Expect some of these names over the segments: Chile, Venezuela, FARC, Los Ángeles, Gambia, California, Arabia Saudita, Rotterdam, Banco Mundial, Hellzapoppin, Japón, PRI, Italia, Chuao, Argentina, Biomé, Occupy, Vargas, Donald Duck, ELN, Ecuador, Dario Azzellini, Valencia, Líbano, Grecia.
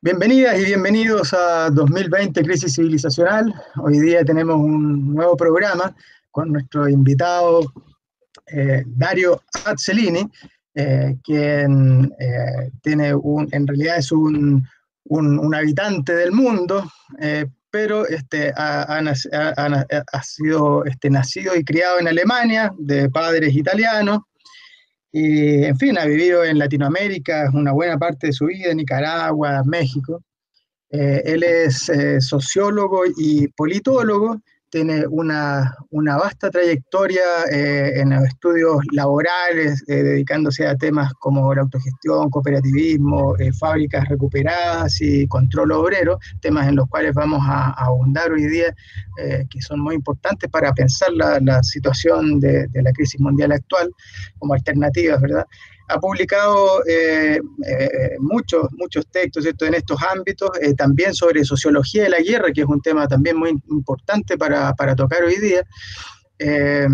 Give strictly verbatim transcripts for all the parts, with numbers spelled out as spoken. Bienvenidas y bienvenidos a dos mil veinte Crisis Civilizacional. Hoy día tenemos un nuevo programa con nuestro invitado eh, Dario Azzellini, eh, quien eh, tiene un, en realidad es un, un, un habitante del mundo, eh, pero este, ha, ha, ha, ha sido este, nacido y criado en Alemania, de padres italianos. Y, en fin, ha vivido en Latinoamérica una buena parte de su vida, en Nicaragua, México. Eh, él es eh, sociólogo y politólogo, tiene una, una vasta trayectoria eh, en los estudios laborales, eh, dedicándose a temas como la autogestión, cooperativismo, eh, fábricas recuperadas y control obrero, temas en los cuales vamos a, a abundar hoy día, eh, que son muy importantes para pensar la, la situación de, de la crisis mundial actual como alternativas, ¿verdad? Ha publicado eh, eh, muchos, muchos textos, ¿cierto?, en estos ámbitos, eh, también sobre sociología de la guerra, que es un tema también muy importante para, para tocar hoy día, eh,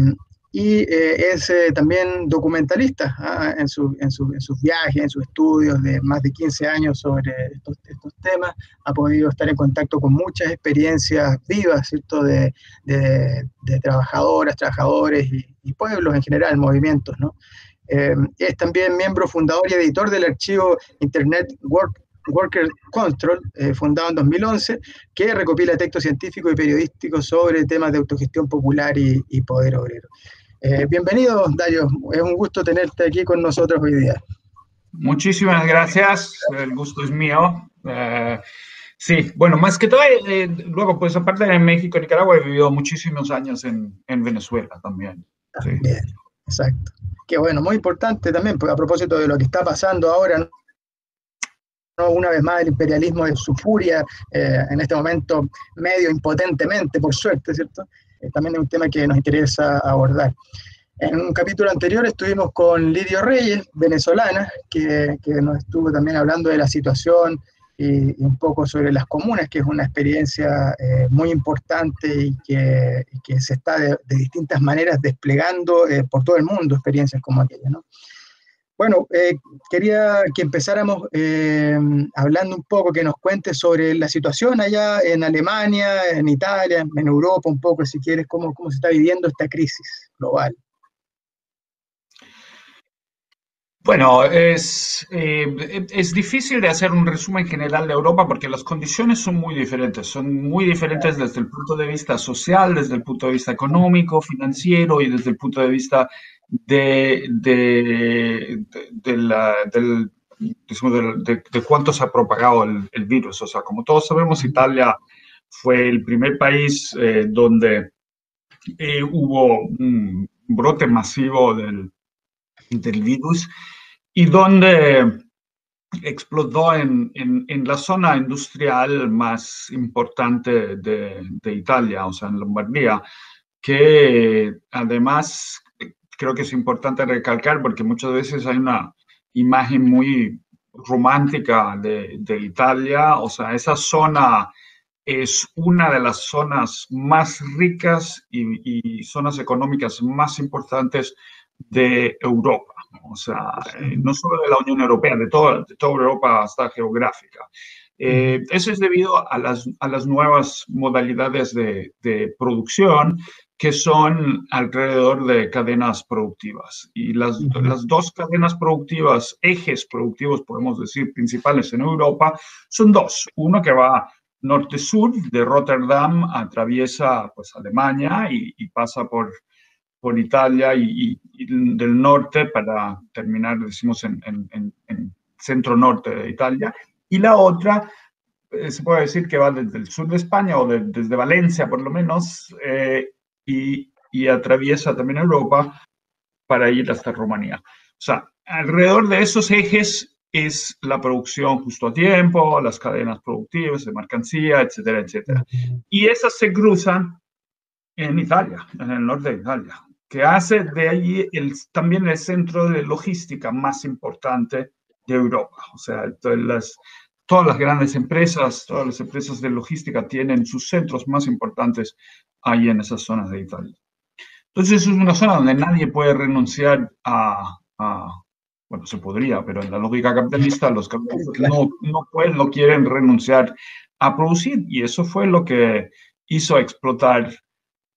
y eh, es eh, también documentalista, ¿ah?, en, su, en, su, en sus viajes, en sus estudios de más de quince años sobre estos, estos temas. Ha podido estar en contacto con muchas experiencias vivas, ¿cierto?, de, de, de trabajadoras, trabajadores y, y pueblos en general, movimientos, ¿no? Eh, es también miembro fundador y editor del archivo Internet Work, Worker Control, eh, fundado en dos mil once, que recopila textos científicos y periodísticos sobre temas de autogestión popular y, y poder obrero. Eh, bienvenido, Dario, es un gusto tenerte aquí con nosotros hoy día. Muchísimas gracias, el gusto es mío. Eh, sí, bueno, más que todo, eh, luego, pues aparte de México, Nicaragua, he vivido muchísimos años en, en Venezuela también. También, sí. Exacto. Que bueno, muy importante también, porque a propósito de lo que está pasando ahora, ¿no?, una vez más el imperialismo de su furia, eh, en este momento medio impotentemente, por suerte, ¿cierto? Eh, también es un tema que nos interesa abordar. En un capítulo anterior estuvimos con Lidio Reyes, venezolana, que, que nos estuvo también hablando de la situación y, y un poco sobre las comunas, que es una experiencia eh, muy importante y que, y que se está de, de distintas maneras desplegando eh, por todo el mundo, experiencias como aquella, ¿no? Bueno, eh, quería que empezáramos eh, hablando un poco, que nos cuentes sobre la situación allá en Alemania, en Italia, en Europa un poco, si quieres, cómo, cómo se está viviendo esta crisis global. Bueno, es, eh, es difícil de hacer un resumen general de Europa porque las condiciones son muy diferentes, son muy diferentes desde el punto de vista social, desde el punto de vista económico, financiero y desde el punto de vista de, de, de, de, la, del, de, de cuánto se ha propagado el, el virus. O sea, como todos sabemos, Italia fue el primer país eh, donde eh, hubo un brote masivo del del virus y donde explotó en, en, en la zona industrial más importante de, de Italia, o sea, en Lombardía, que además creo que es importante recalcar porque muchas veces hay una imagen muy romántica de, de Italia. O sea, esa zona es una de las zonas más ricas y, y zonas económicas más importantes de Europa, o sea, eh, no solo de la Unión Europea, de toda, de toda Europa hasta geográfica. Eh, eso es debido a las, a las nuevas modalidades de, de producción que son alrededor de cadenas productivas. Y las, las dos cadenas productivas, ejes productivos, podemos decir, principales en Europa, son dos. Uno que va norte-sur, de Rotterdam, atraviesa pues Alemania y, y pasa por... por Italia y, y del norte para terminar, decimos, en, en, en centro-norte de Italia. Y la otra, se puede decir que va desde el sur de España o de, desde Valencia, por lo menos, eh, y, y atraviesa también Europa para ir hasta Rumanía. O sea, alrededor de esos ejes es la producción justo a tiempo, las cadenas productivas de mercancía, etcétera, etcétera. Y esas se cruzan en Italia, en el norte de Italia, que hace de allí el, también el centro de logística más importante de Europa. O sea, todas las, todas las grandes empresas, todas las empresas de logística tienen sus centros más importantes ahí en esas zonas de Italia. Entonces, es una zona donde nadie puede renunciar a, a, Bueno, se podría, pero en la lógica capitalista los capitalistas no, no, pueden, no quieren renunciar a producir, y eso fue lo que hizo explotar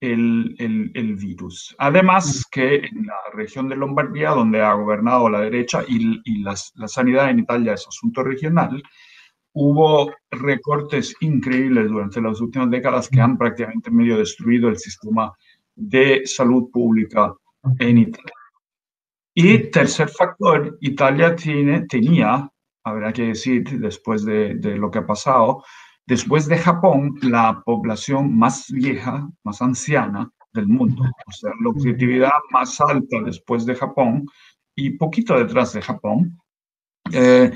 el, el, el virus. Además que en la región de Lombardía, donde ha gobernado la derecha y, y las, la sanidad en Italia es asunto regional, hubo recortes increíbles durante las últimas décadas que han prácticamente medio destruido el sistema de salud pública en Italia. Y tercer factor, Italia tiene, tenía, habrá que decir, después de, de lo que ha pasado, después de Japón, la población más vieja, más anciana del mundo. O sea, la objetividad más alta después de Japón y poquito detrás de Japón. Eh,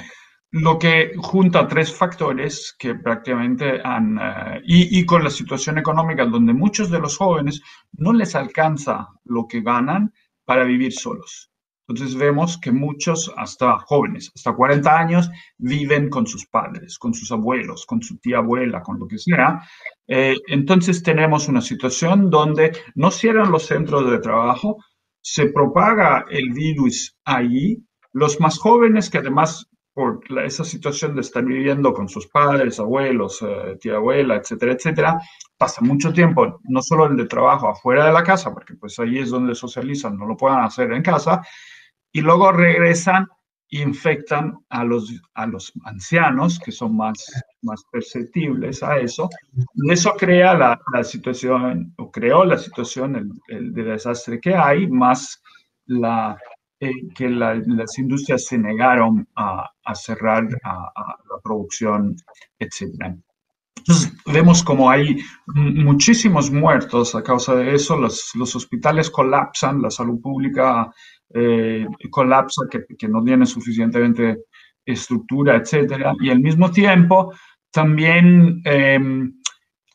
lo que junta tres factores que prácticamente han... Eh, y, y con la situación económica, donde muchos de los jóvenes no les alcanza lo que ganan para vivir solos. Entonces vemos que muchos, hasta jóvenes, hasta cuarenta años, viven con sus padres, con sus abuelos, con su tía abuela, con lo que sea. Eh, entonces tenemos una situación donde no cierran los centros de trabajo, se propaga el virus allí. Los más jóvenes que además por la, esa situación de estar viviendo con sus padres, abuelos, eh, tía abuela, etcétera, etcétera, pasan mucho tiempo, no solo el de trabajo, afuera de la casa, porque pues ahí es donde socializan, no lo pueden hacer en casa. Y luego regresan e infectan a los, a los ancianos, que son más, más perceptibles a eso. Y eso crea la, la situación, o creó la situación el, el de desastre que hay, más la, eh, que la, las industrias se negaron a, a cerrar a, a la producción, etcétera. Entonces vemos como hay muchísimos muertos a causa de eso, los, los hospitales colapsan, la salud pública eh, colapsa, que, que no tiene suficientemente estructura, etcétera. Y al mismo tiempo también eh,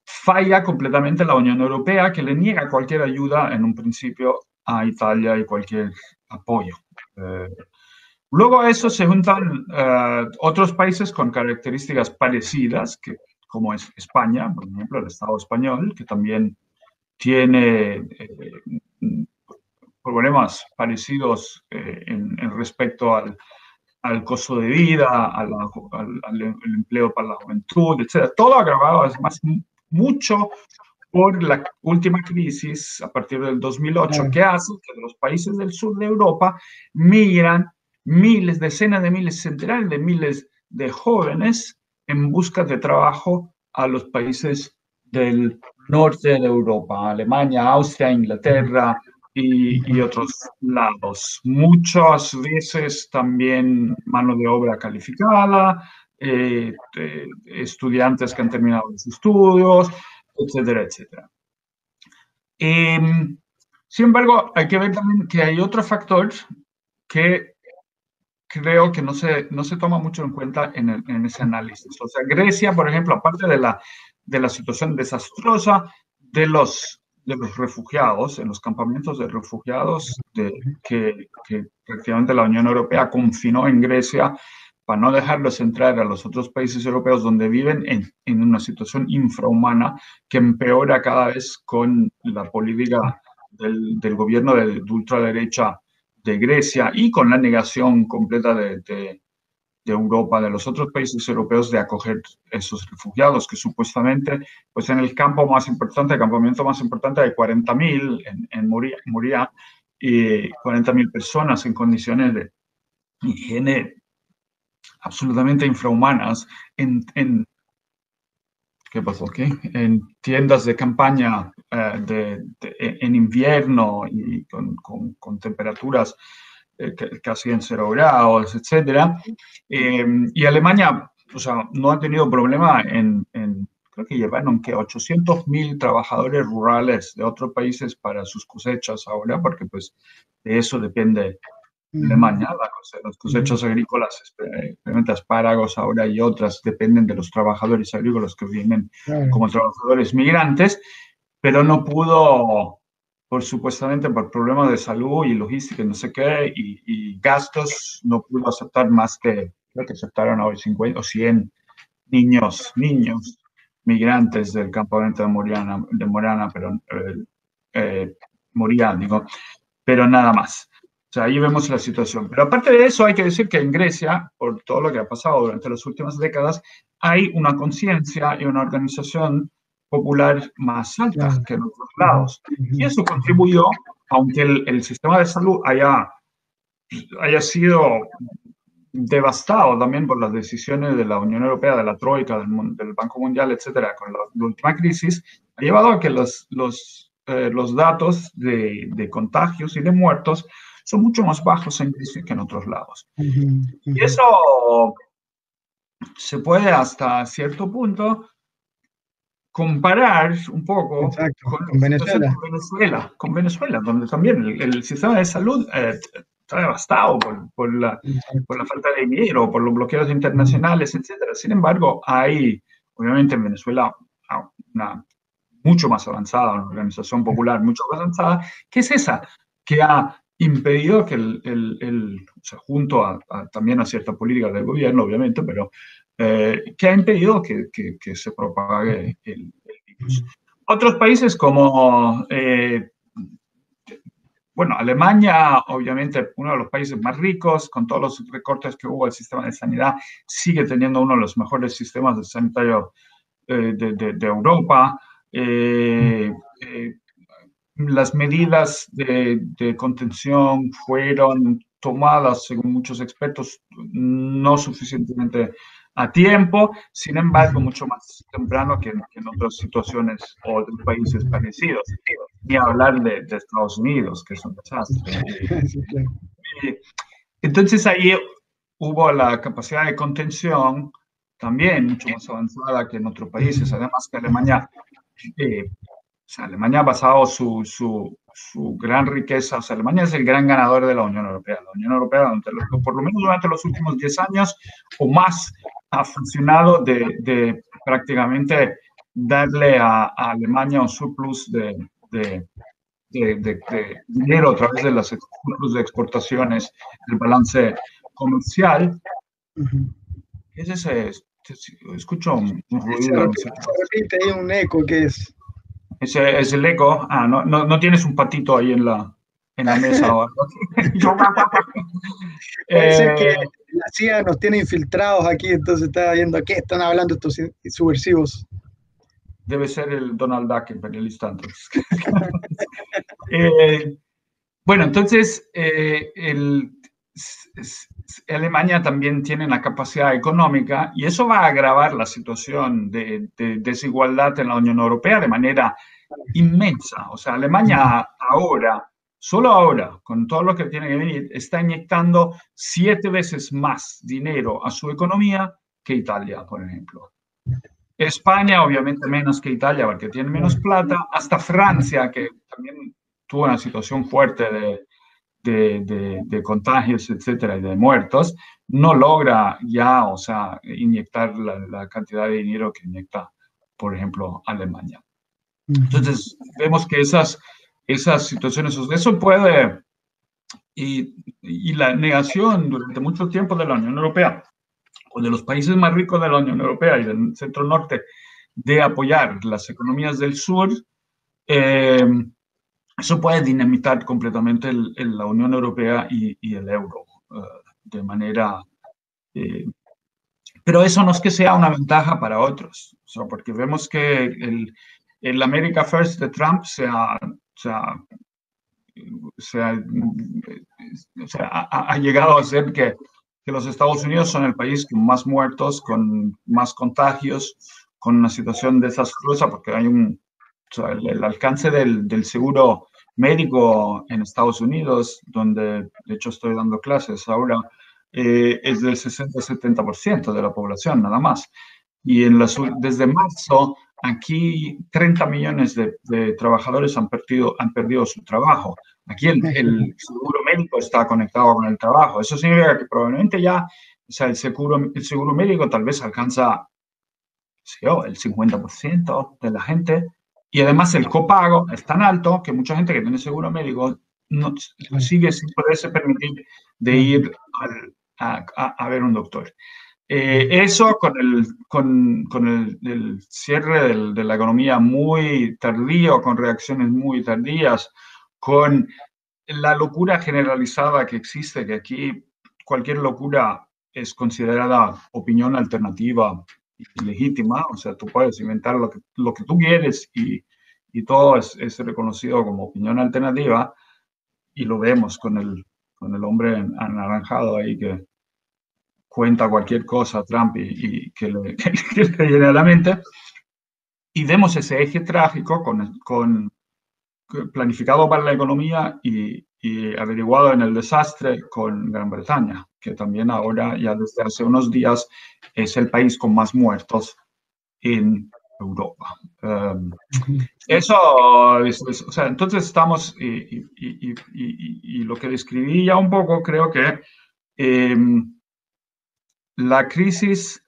falla completamente la Unión Europea, que le niega cualquier ayuda en un principio a Italia y cualquier apoyo. Eh, luego a eso se juntan eh, otros países con características parecidas, que como es España, por ejemplo, el Estado español, que también tiene eh, problemas parecidos eh, en, en respecto al, al costo de vida, a la, al, al empleo para la juventud, etcétera. Todo agravado, además, mucho por la última crisis a partir del dos mil ocho, sí, que hace que de los países del sur de Europa migran miles, decenas de miles, centenares de miles de jóvenes en busca de trabajo a los países del norte de Europa, Alemania, Austria, Inglaterra y, y otros lados. Muchas veces también mano de obra calificada, eh, eh, estudiantes que han terminado sus estudios, etcétera, etcétera. Eh, sin embargo, hay que ver también que hay otro factor que creo que no se, no se toma mucho en cuenta en, el, en ese análisis. O sea, Grecia, por ejemplo, aparte de la, de la situación desastrosa de los, de los refugiados, en los campamentos de refugiados de, que, que prácticamente la Unión Europea confinó en Grecia para no dejarlos entrar a los otros países europeos donde viven en, en una situación infrahumana que empeora cada vez con la política del, del gobierno de, de ultraderecha de Grecia y con la negación completa de, de, de Europa, de los otros países europeos, de acoger esos refugiados que supuestamente, pues en el campo más importante, el campamento más importante de cuarenta mil en, en Moria, Moria y cuarenta mil personas en condiciones de higiene absolutamente infrahumanas, en, en, ¿qué pasó aquí? En tiendas de campaña eh, de, de, en invierno y con, con, con temperaturas eh, casi en cero grados, etcétera. Eh, y Alemania, o sea, no ha tenido problema en, en creo que llevaron que ochocientos mil trabajadores rurales de otros países para sus cosechas ahora, porque pues de eso depende Alemania. Las cosechas agrícolas, especialmente espárragos ahora y otras, dependen de los trabajadores agrícolas que vienen como trabajadores migrantes, pero no pudo, por supuestamente por problemas de salud y logística y no sé qué, y, y gastos, no pudo aceptar más que, creo que aceptaron hoy cincuenta o cien niños, niños migrantes del campamento de Moriana, de Moriana, pero, eh, eh, Moria, digo, pero nada más. O sea, ahí vemos la situación. Pero aparte de eso, hay que decir que en Grecia, por todo lo que ha pasado durante las últimas décadas, hay una conciencia y una organización popular más alta que en otros lados. Y eso contribuyó, aunque el, el sistema de salud haya, haya sido devastado también por las decisiones de la Unión Europea, de la Troika, del, del Banco Mundial, etcétera, con la, la última crisis, ha llevado a que los, los, eh, los datos de, de contagios y de muertos son mucho más bajos en crisis que en otros lados. Uh-huh, uh-huh. Y eso se puede hasta cierto punto comparar un poco Exacto, con, con, Venezuela. con Venezuela, con Venezuela, donde también el, el sistema de salud eh, está devastado por, por, la, por la falta de dinero, por los bloqueos internacionales, etcétera. Sin embargo, hay, obviamente en Venezuela, una mucho más avanzada, una organización popular mucho más avanzada, que es esa, que ha impedido que el, el, el o sea, junto a, a, también a ciertas políticas del gobierno, obviamente, pero Eh, que ha impedido que, que, que se propague el, el virus. Otros países como, eh, bueno, Alemania, obviamente uno de los países más ricos, con todos los recortes que hubo al sistema de sanidad, sigue teniendo uno de los mejores sistemas de sanitario eh, de, de, de Europa. Eh, eh, las medidas de, de contención fueron tomadas, según muchos expertos, no suficientemente a tiempo, sin embargo, mucho más temprano que en, que en otras situaciones o otros países parecidos. Ni hablar de, de Estados Unidos, que es un desastre. Entonces, ahí hubo la capacidad de contención también mucho más avanzada que en otros países. Además, que Alemania, eh, o sea, Alemania ha basado su, su, su gran riqueza. O sea, Alemania es el gran ganador de la Unión Europea. La Unión Europea, los, por lo menos durante los últimos diez años o más, ha funcionado de, de prácticamente darle a, a Alemania un surplus de, de, de, de, de dinero a través de los surplus de exportaciones, del balance comercial. ¿Qué es ese? Escucho un, un ruido. Se repite ahí un eco que es... Ese es el eco. Ah, no, no, no tienes un patito ahí en la, en la mesa o algo. Parece eh, que la C I A nos tiene infiltrados aquí, entonces está viendo qué están hablando estos subversivos. Debe ser el Donald Duck imperialista antes. eh, bueno, entonces, eh, el, Alemania también tiene una capacidad económica y eso va a agravar la situación de, de desigualdad en la Unión Europea de manera inmensa. O sea, Alemania ahora, solo ahora, con todo lo que tiene que venir, está inyectando siete veces más dinero a su economía que Italia, por ejemplo. España, obviamente, menos que Italia, porque tiene menos plata. Hasta Francia, que también tuvo una situación fuerte de... De, de, de contagios, etcétera, y de muertos, no logra ya, o sea, inyectar la, la cantidad de dinero que inyecta, por ejemplo, Alemania. Entonces, vemos que esas, esas situaciones, eso puede, y, y la negación durante mucho tiempo de la Unión Europea, o de los países más ricos de la Unión Europea y del centro-norte, de apoyar las economías del sur, eh, eso puede dinamitar completamente el, el, la Unión Europea y, y el euro uh, de manera... Eh, pero eso no es que sea una ventaja para otros, o sea, porque vemos que el, el America First de Trump se ha, se ha, se ha, se ha, ha llegado a ser que, que los Estados Unidos son el país con más muertos, con más contagios, con una situación desastrosa, porque hay un... O sea, el, el alcance del, del seguro médico en Estados Unidos, donde de hecho estoy dando clases ahora, eh, es del sesenta a setenta por ciento de la población, nada más. Y en la, desde marzo, aquí treinta millones de, de trabajadores han perdido, han perdido su trabajo. Aquí el, el seguro médico está conectado con el trabajo. Eso significa que probablemente ya, o sea, el seguro, el seguro médico tal vez alcanza, ¿sí, oh, el cincuenta por ciento de la gente. Y además el copago es tan alto que mucha gente que tiene seguro médico no, sigue sin poderse permitir de ir al, a, a, a ver un doctor. Eh, eso con el, con, con el, el cierre del, de la economía muy tardío, con reacciones muy tardías, con la locura generalizada que existe, que aquí cualquier locura es considerada opinión alternativa y legítima, o sea, tú puedes inventar lo que, lo que tú quieres y, y todo es, es reconocido como opinión alternativa, y lo vemos con el, con el hombre anaranjado ahí que cuenta cualquier cosa a Trump y, y que, le, que, que le llena la mente. Y vemos ese eje trágico con, con, planificado para la economía y, y averiguado en el desastre con Gran Bretaña, que también ahora, ya desde hace unos días, es el país con más muertos en Europa. Um, eso, es, es, o sea, entonces estamos, y, y, y, y, y, y lo que describí ya un poco, creo que eh, la crisis,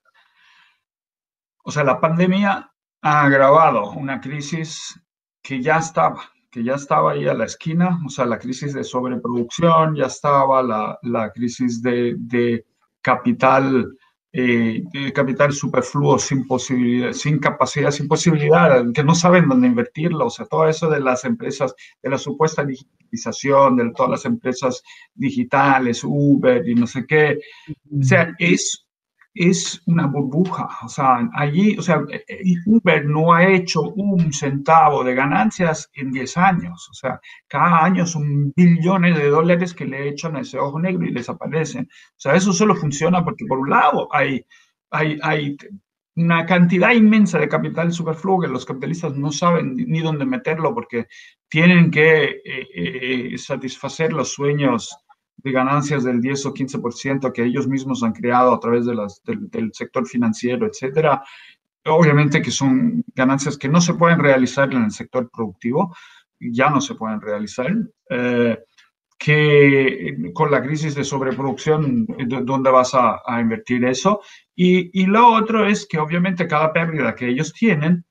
o sea, la pandemia ha agravado una crisis que ya estaba, que ya estaba ahí a la esquina, o sea, la crisis de sobreproducción ya estaba, la, la crisis de, de capital, eh, de capital superfluo sin posibilidad, sin capacidad, sin posibilidad, que no saben dónde invertirlo, o sea, todo eso de las empresas, de la supuesta digitalización, de todas las empresas digitales, Uber y no sé qué, o sea, es... es una burbuja, o sea, allí, o sea, Uber no ha hecho un centavo de ganancias en diez años, o sea, cada año son billones de dólares que le echan a ese ojo negro y desaparecen. O sea, eso solo funciona porque, por un lado, hay, hay, hay una cantidad inmensa de capital superfluo que los capitalistas no saben ni dónde meterlo porque tienen que eh, eh, satisfacer los sueños de ganancias del diez o quince por ciento que ellos mismos han creado a través de las, del, del sector financiero, etcétera. Obviamente que son ganancias que no se pueden realizar en el sector productivo, ya no se pueden realizar, eh, que con la crisis de sobreproducción, ¿dónde vas a, a invertir eso? Y, y lo otro es que obviamente cada pérdida que ellos tienen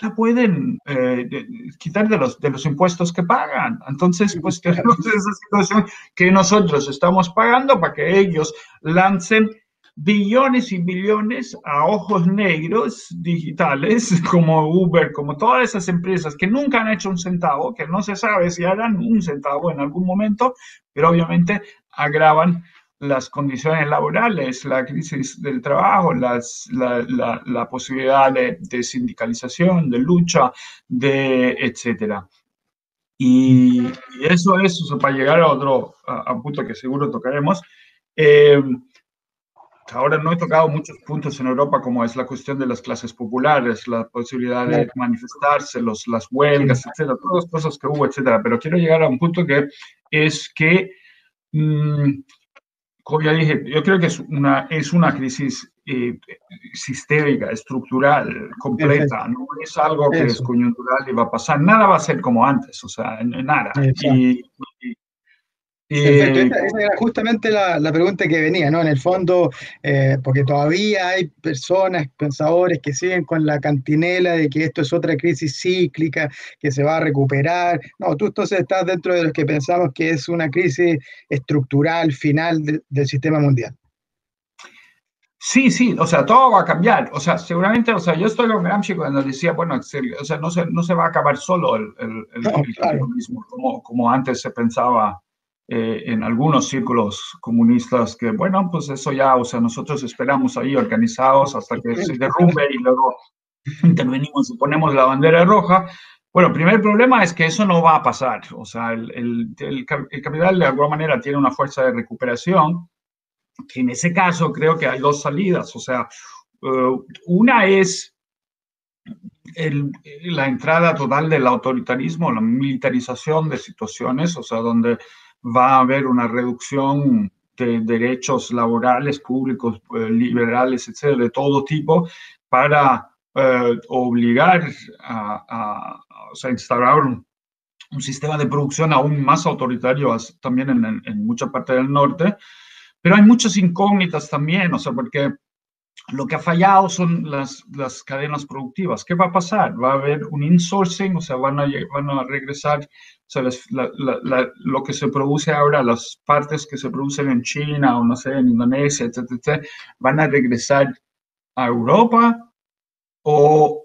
la pueden eh, de, quitar de los, de los impuestos que pagan. Entonces, pues tenemos esa situación que nosotros estamos pagando para que ellos lancen billones y billones a ojos negros digitales, como Uber, como todas esas empresas que nunca han hecho un centavo, que no se sabe si harán un centavo en algún momento, pero obviamente agravan las condiciones laborales, la crisis del trabajo, las, la, la, la posibilidad de, de sindicalización, de lucha, de etcétera. Y, y eso es, o sea, para llegar a otro a, a punto que seguro tocaremos. Eh, ahora no he tocado muchos puntos en Europa, como es la cuestión de las clases populares, la posibilidad de manifestarse, los, las huelgas, etcétera, todas las cosas que hubo, etcétera. Pero quiero llegar a un punto que es que... Mmm, como ya dije, yo creo que es una, es una crisis eh, sistémica, estructural, completa. No es algo que Eso. es coyuntural y va a pasar. Nada va a ser como antes, o sea, nada. Y, y, Perfecto. Eh, esa, esa era justamente la, la pregunta que venía, ¿no? En el fondo, eh, porque todavía hay personas, pensadores que siguen con la cantinela de que esto es otra crisis cíclica, que se va a recuperar. No, tú entonces estás dentro de los que pensamos que es una crisis estructural, final de, del sistema mundial. Sí, sí, o sea, todo va a cambiar, o sea, seguramente, o sea, yo estoy con Gramsci cuando decía, bueno, o sea, no se, no se va a acabar solo el, el, el, no, el claro. capitalismo, como, como antes se pensaba. Eh, en algunos círculos comunistas que, bueno, pues eso ya, o sea, nosotros esperamos ahí organizados hasta que se derrumbe y luego intervenimos y ponemos la bandera roja. Bueno, el primer problema es que eso no va a pasar. O sea, el, el, el, el capital de alguna manera tiene una fuerza de recuperación, que en ese caso creo que hay dos salidas. O sea, uh, una es... El, la entrada total del autoritarismo, la militarización de situaciones, o sea, donde va a haber una reducción de derechos laborales, públicos, eh, liberales, etcétera, de todo tipo, para eh, obligar a, a, a o sea, instalar un, un sistema de producción aún más autoritario también en, en, en mucha parte del norte. Pero hay muchas incógnitas también, o sea, porque... Lo que ha fallado son las, las cadenas productivas. ¿Qué va a pasar? Va a haber un insourcing, o sea, van a, van a regresar, o sea, las, la, la, la, lo que se produce ahora, las partes que se producen en China o no sé, en Indonesia, etcétera, etcétera, van a regresar a Europa o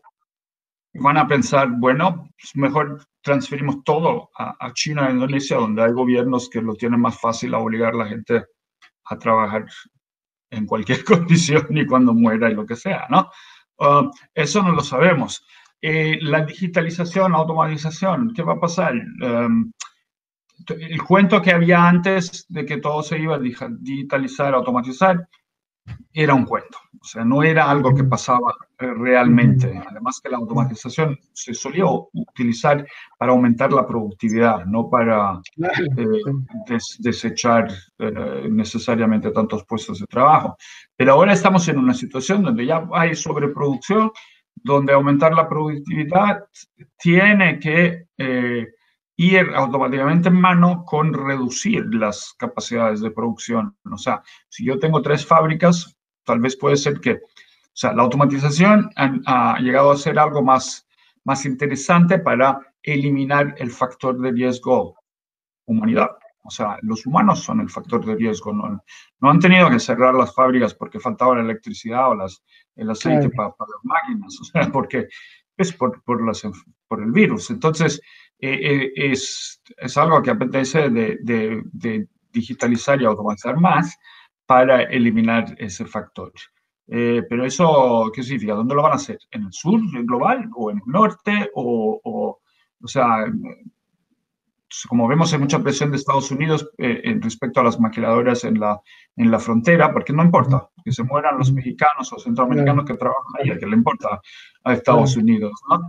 van a pensar, bueno, mejor transferimos todo a, a China, a Indonesia, donde hay gobiernos que lo tienen más fácil a obligar a la gente a trabajar en cualquier condición y cuando muera y lo que sea, ¿no? Uh, eso no lo sabemos. Eh, la digitalización, automatización, ¿qué va a pasar? Um, el cuento que había antes de que todo se iba a digitalizar, automatizar, era un cuento. O sea, no era algo que pasaba realmente. Además que la automatización se solía utilizar para aumentar la productividad, no para eh, des desechar eh, necesariamente tantos puestos de trabajo. Pero ahora estamos en una situación donde ya hay sobreproducción, donde aumentar la productividad tiene que eh, ir automáticamente en mano con reducir las capacidades de producción. O sea, si yo tengo tres fábricas, tal vez puede ser que, o sea, la automatización ha, ha llegado a ser algo más, más interesante para eliminar el factor de riesgo humanidad. O sea, los humanos son el factor de riesgo. No, no han tenido que cerrar las fábricas porque faltaba la electricidad o las, el aceite para, para las máquinas, o sea, porque es por, por, las, por el virus. Entonces, eh, eh, es, es algo que apetece de, de, de digitalizar y automatizar más para eliminar ese factor. Eh, pero eso, ¿qué significa? ¿Dónde lo van a hacer? ¿En el sur global o en el norte? O, o, o sea, como vemos, hay mucha presión de Estados Unidos eh, respecto a las maquiladoras en la, en la frontera, porque no importa que se mueran los mexicanos o centroamericanos que trabajan ahí, a que le importa a Estados Unidos, ¿no?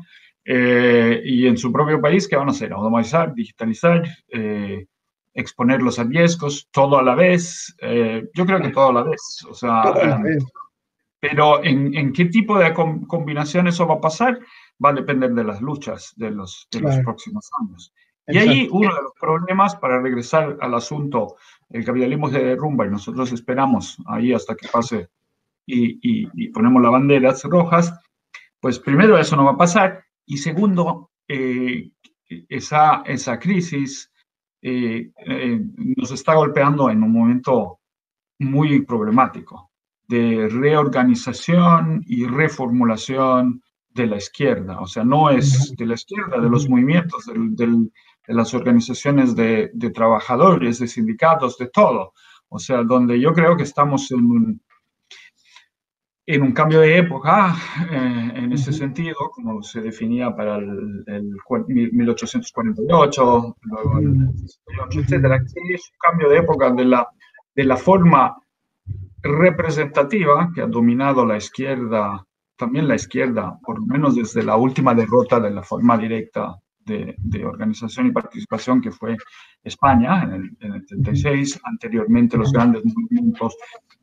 Eh, y en su propio país, ¿qué van a hacer? Automatizar, digitalizar, eh, exponerlos a riesgos, todo a la vez. Eh, yo creo que todo a la vez. O sea, todo a la vez. Pero en, en qué tipo de combinación eso va a pasar va a depender de las luchas de los, de los claro. próximos años. Y ahí uno de los problemas, para regresar al asunto, el capitalismo se derrumba y nosotros esperamos ahí hasta que pase y, y, y ponemos las banderas rojas, pues primero eso no va a pasar y segundo, eh, esa, esa crisis eh, eh, nos está golpeando en un momento muy problemático de reorganización y reformulación de la izquierda. O sea, no es de la izquierda, de los movimientos, del... del de las organizaciones de, de trabajadores, de sindicatos, de todo. O sea, donde yo creo que estamos en un, en un cambio de época, eh, en ese sentido, como se definía para el, el mil ochocientos cuarenta y ocho, luego el mil novecientos sesenta y ocho, etcétera, que es un cambio de época de la, de la forma representativa que ha dominado la izquierda, también la izquierda, por lo menos desde la última derrota de la forma directa, De, de organización y participación que fue España en el, en el treinta y seis, anteriormente los grandes movimientos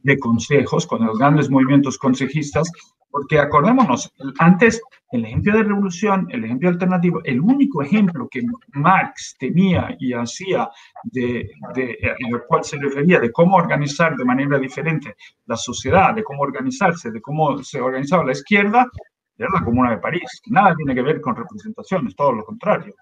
de consejos, con los grandes movimientos consejistas, porque acordémonos, antes el ejemplo de revolución, el ejemplo alternativo, el único ejemplo que Marx tenía y hacía, de, de, al cual se refería, de cómo organizar de manera diferente la sociedad, de cómo organizarse, de cómo se organizaba la izquierda, era la Comuna de París. Nada tiene que ver con representaciones, todo lo contrario.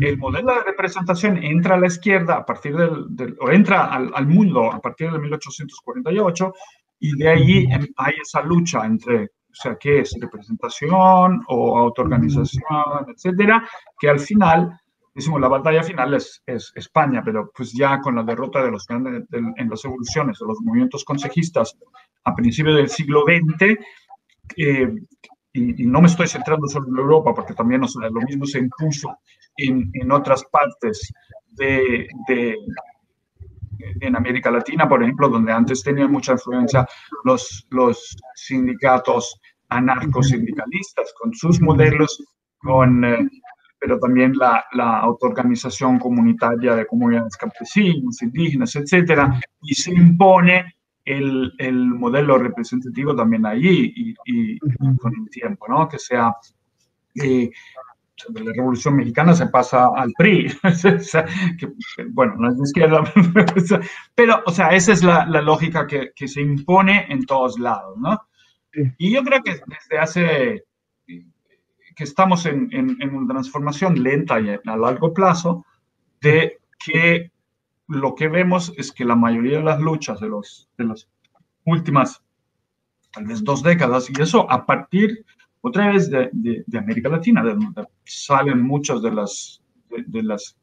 El modelo de representación entra a la izquierda a partir del, del o entra al, al mundo a partir de mil ochocientos cuarenta y ocho y de ahí hay esa lucha entre, o sea, qué es representación o autoorganización, etcétera, que al final, decimos, la batalla final es, es España, pero pues ya con la derrota de los grandes de, de, en las evoluciones, de los movimientos consejistas a principios del siglo veinte, eh, y no me estoy centrando solo en Europa, porque también, o sea, lo mismo se impuso en, en otras partes de, de en América Latina, por ejemplo, donde antes tenían mucha influencia los, los sindicatos anarcosindicalistas con sus modelos, con, eh, pero también la, la autoorganización comunitaria de comunidades campesinas, indígenas, etcétera, y se impone El, el modelo representativo también allí y, y, y con el tiempo, ¿no? Que sea, eh, de la Revolución Mexicana se pasa al P R I, que, bueno, no es de izquierda, pero, o sea, esa es la, la lógica que, que se impone en todos lados, ¿no? Y yo creo que desde hace, que estamos en, en, en una transformación lenta y a largo plazo, de que lo que vemos es que la mayoría de las luchas de, los, de las últimas, tal vez, dos décadas, y eso a partir Otra vez de, de, de América Latina, de donde salen muchas de las, de, de las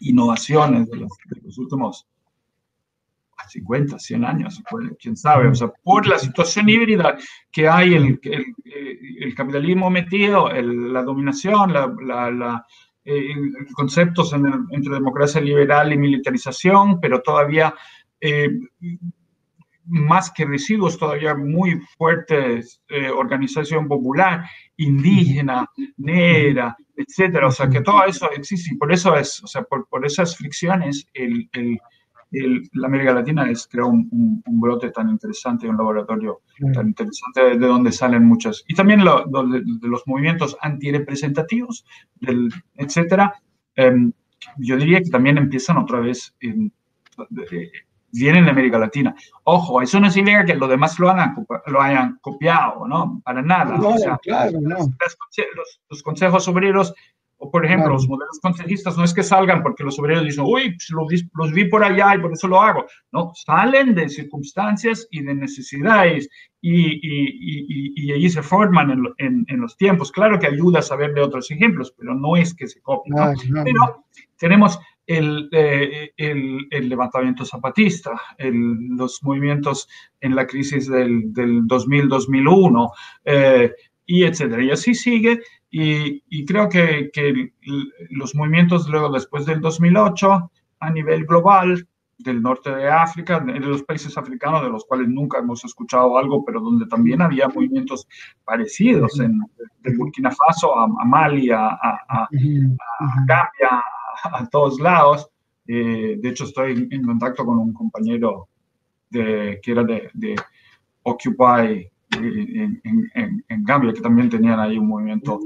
innovaciones de los, de los últimos cincuenta, cien años, quién sabe, o sea, por la situación híbrida que hay, el, el, el capitalismo metido, el, la dominación, la, la, la, eh, conceptos en el, entre democracia liberal y militarización, pero todavía, eh, más que residuos, todavía muy fuertes, eh, organización popular, indígena, negra, etcétera, o sea, que todo eso existe, y por eso es, o sea, por, por esas fricciones, el, el El, la América Latina es, creo, un, un, un brote tan interesante, un laboratorio tan interesante de, de donde salen muchas. Y también lo, de, de los movimientos antirrepresentativos, del, etcétera. Eh, yo diría que también empiezan otra vez, en, de, de, vienen de América Latina. Ojo, eso no significa que los demás lo, han, lo hayan copiado, ¿no? Para nada. No, o sea, claro, no. Los, los consejos obreros, o por ejemplo, claro, los modelos consejistas no es que salgan porque los obreros dicen, uy, los, los vi por allá y por eso lo hago. No, salen de circunstancias y de necesidades y, y, y, y, y allí se forman en, en, en los tiempos. Claro que ayuda a saber de otros ejemplos, pero no es que se copien, ¿no? Ay, claro. Pero tenemos el, eh, el, el levantamiento zapatista, el, los movimientos en la crisis del, del dos mil, dos mil uno, eh, y etcétera. Y así sigue. Y, y creo que, que los movimientos luego después del dos mil ocho a nivel global, del norte de África, de los países africanos de los cuales nunca hemos escuchado algo, pero donde también había movimientos parecidos, en, de Burkina Faso a, a Mali, a, a, a, a Gambia, a, a todos lados. Eh, de hecho, estoy en contacto con un compañero de, que era de, de Occupy En, en, en, en Gambia, que también tenían ahí un movimiento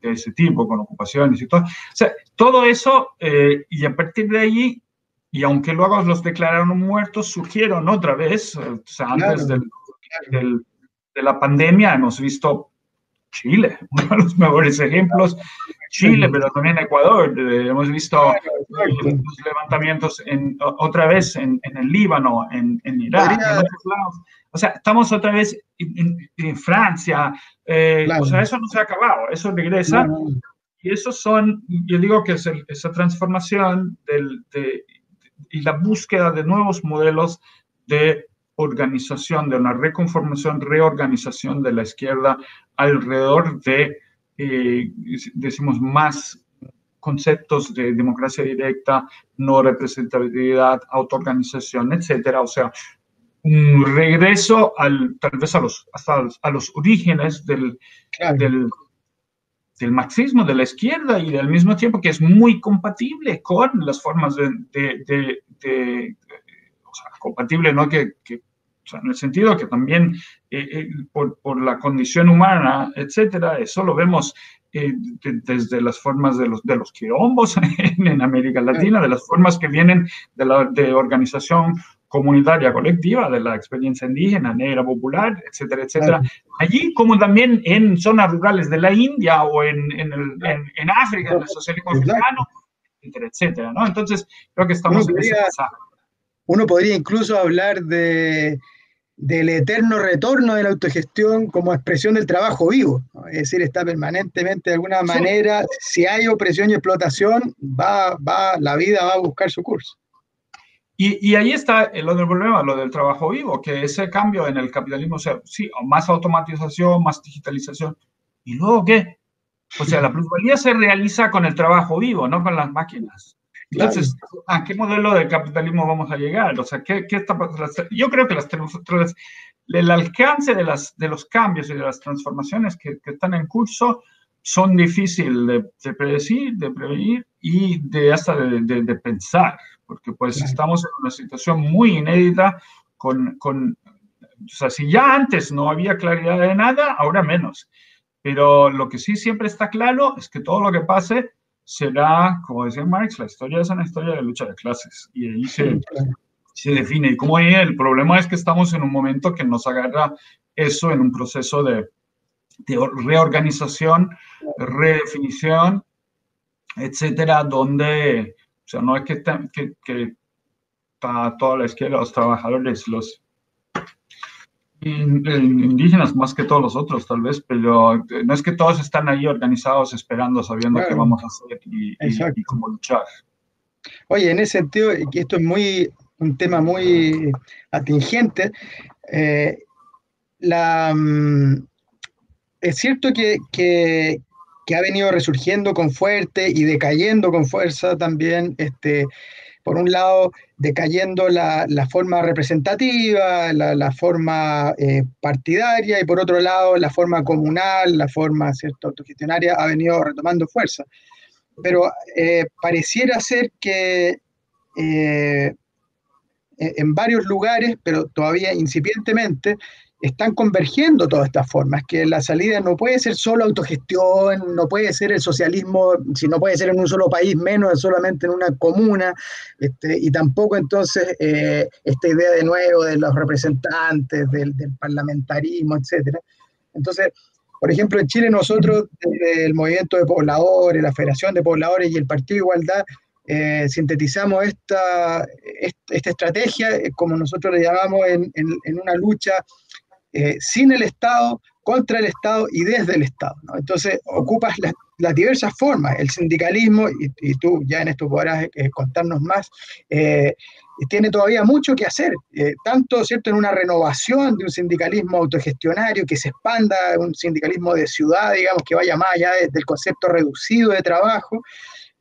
de ese tipo, con ocupaciones y todo. O sea, todo eso, eh, y a partir de ahí, y aunque luego los declararon muertos, surgieron otra vez. O sea, antes claro, del, claro. Del, de la pandemia hemos visto Chile, uno de los mejores ejemplos, Chile, pero también Ecuador. Eh, hemos visto claro, claro. los levantamientos en, otra vez en, en el Líbano, en, en Irak, en otros lados. O sea, estamos otra vez en, en, en Francia, eh, claro. o sea, eso no se ha acabado, eso regresa. No, no. Y eso son, yo digo que es el, esa transformación del, de, de, y la búsqueda de nuevos modelos de organización, de una reconformación, reorganización de la izquierda alrededor de, eh, decimos, más conceptos de democracia directa, no representatividad, autoorganización, etcétera. O sea, un regreso al, tal vez a los, hasta a los orígenes del, claro. del, del marxismo, de la izquierda, y al mismo tiempo que es muy compatible con las formas de, de, de, de o sea, compatible, ¿no? Que, que, o sea, en el sentido que también eh, eh, por, por la condición humana, etcétera, eso lo vemos eh, de, desde las formas de los, de los quilombos en, en América Latina, de las formas que vienen de la de organización comunitaria colectiva, de la experiencia indígena, negra, popular, etcétera, etcétera. Allí, como también en zonas rurales de la India o en, en, el, en, en África, en el socialismo africano, etcétera, etcétera, ¿no? Entonces, creo que estamos en ese pasaje. Uno podría incluso hablar de, del eterno retorno de la autogestión como expresión del trabajo vivo, ¿no? Es decir, está permanentemente de alguna manera, sí. Si hay opresión y explotación, va, va, la vida va a buscar su curso. Y, y ahí está el otro problema, lo del trabajo vivo, que ese cambio en el capitalismo, o sea, sí, más automatización, más digitalización, ¿y luego qué? O sea, la plusvalía se realiza con el trabajo vivo, no con las máquinas. Entonces, claro. ¿A qué modelo de capitalismo vamos a llegar? O sea, ¿qué, qué está pasando? Yo creo que las, el alcance de, las, de los cambios y de las transformaciones que, que están en curso son difíciles de, de predecir, de prevenir y de hasta de, de, de pensar, porque pues claro. Estamos en una situación muy inédita con, con, o sea, si ya antes no había claridad de nada, ahora menos. Pero lo que sí siempre está claro es que todo lo que pase será, como decía Marx, la historia es una historia de lucha de clases, y ahí se, sí, claro. se define. Y como el problema es que estamos en un momento que nos agarra eso en un proceso de, de reorganización, redefinición, etcétera, donde, o sea, no es que, que, que está toda la izquierda, los trabajadores, los indígenas más que todos los otros, tal vez, pero no es que todos están ahí organizados esperando, sabiendo claro. qué vamos a hacer y, y cómo luchar. Oye, en ese sentido, y esto es muy un tema muy atingente, eh, la, es cierto que, que, que ha venido resurgiendo con fuerte y decayendo con fuerza también, este, por un lado, decayendo la, la forma representativa, la, la forma eh, partidaria, y por otro lado, la forma comunal, la forma cierto, autogestionaria, ha venido retomando fuerza. Pero eh, pareciera ser que eh, en varios lugares, pero todavía incipientemente, están convergiendo todas estas formas, que la salida no puede ser solo autogestión, no puede ser el socialismo, si no puede ser en un solo país, menos solamente en una comuna, este, y tampoco entonces eh, esta idea de nuevo de los representantes, del, del parlamentarismo, etcétera. Entonces, por ejemplo, en Chile nosotros, desde el movimiento de pobladores, la Federación de Pobladores y el Partido de Igualdad, Eh, sintetizamos esta, esta, esta estrategia, eh, como nosotros le llamamos, en, en, en una lucha eh, sin el Estado, contra el Estado y desde el Estado, ¿no? Entonces ocupas las, las diversas formas, el sindicalismo, y, y tú ya en esto podrás eh, contarnos más, eh, tiene todavía mucho que hacer, eh, tanto cierto en una renovación de un sindicalismo autogestionario que se expanda, un sindicalismo de ciudad, digamos, que vaya más allá de, del concepto reducido de trabajo,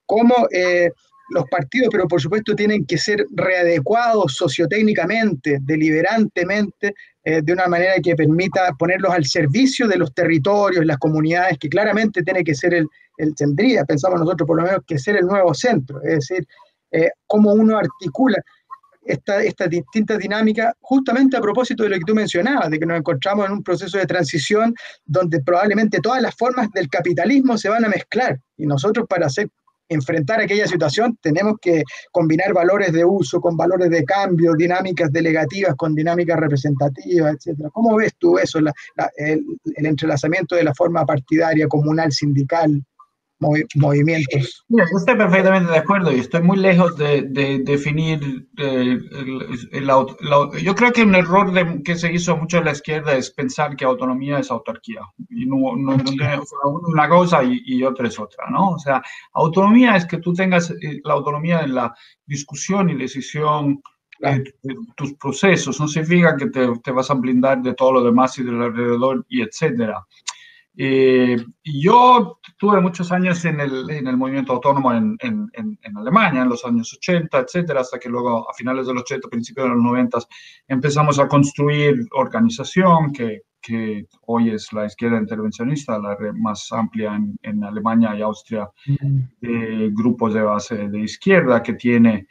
como eh, los partidos, pero por supuesto tienen que ser readecuados sociotécnicamente, deliberantemente, eh, de una manera que permita ponerlos al servicio de los territorios, las comunidades, que claramente tiene que ser el, el tendría, pensamos nosotros por lo menos, que ser el nuevo centro, es decir, eh, cómo uno articula estas esta distintas dinámicas, justamente a propósito de lo que tú mencionabas, de que nos encontramos en un proceso de transición donde probablemente todas las formas del capitalismo se van a mezclar, y nosotros para hacer enfrentar aquella situación tenemos que combinar valores de uso con valores de cambio, dinámicas delegativas con dinámicas representativas, etcétera. ¿Cómo ves tú eso, la, la, el, el entrelazamiento de la forma partidaria, comunal, sindical, movi movimientos? Mira, yo estoy perfectamente de acuerdo y estoy muy lejos de, de definir eh, el, el, el, el, yo creo que un error de, que se hizo mucho en la izquierda es pensar que autonomía es autarquía y no, no, no tiene, o sea, una cosa y, y otra es otra, ¿no? O sea, autonomía es que tú tengas la autonomía en la discusión y decisión de, de tus procesos, no significa que te, te vas a blindar de todo lo demás y del alrededor y etcétera. Eh, yo tuve muchos años en el, en el movimiento autónomo en, en, en Alemania, en los años ochenta, etcétera, hasta que luego a finales de los ochenta, principios de los noventa, empezamos a construir organización que, que hoy es la izquierda intervencionista, la red más amplia en, en Alemania y Austria de grupos de base de izquierda que tiene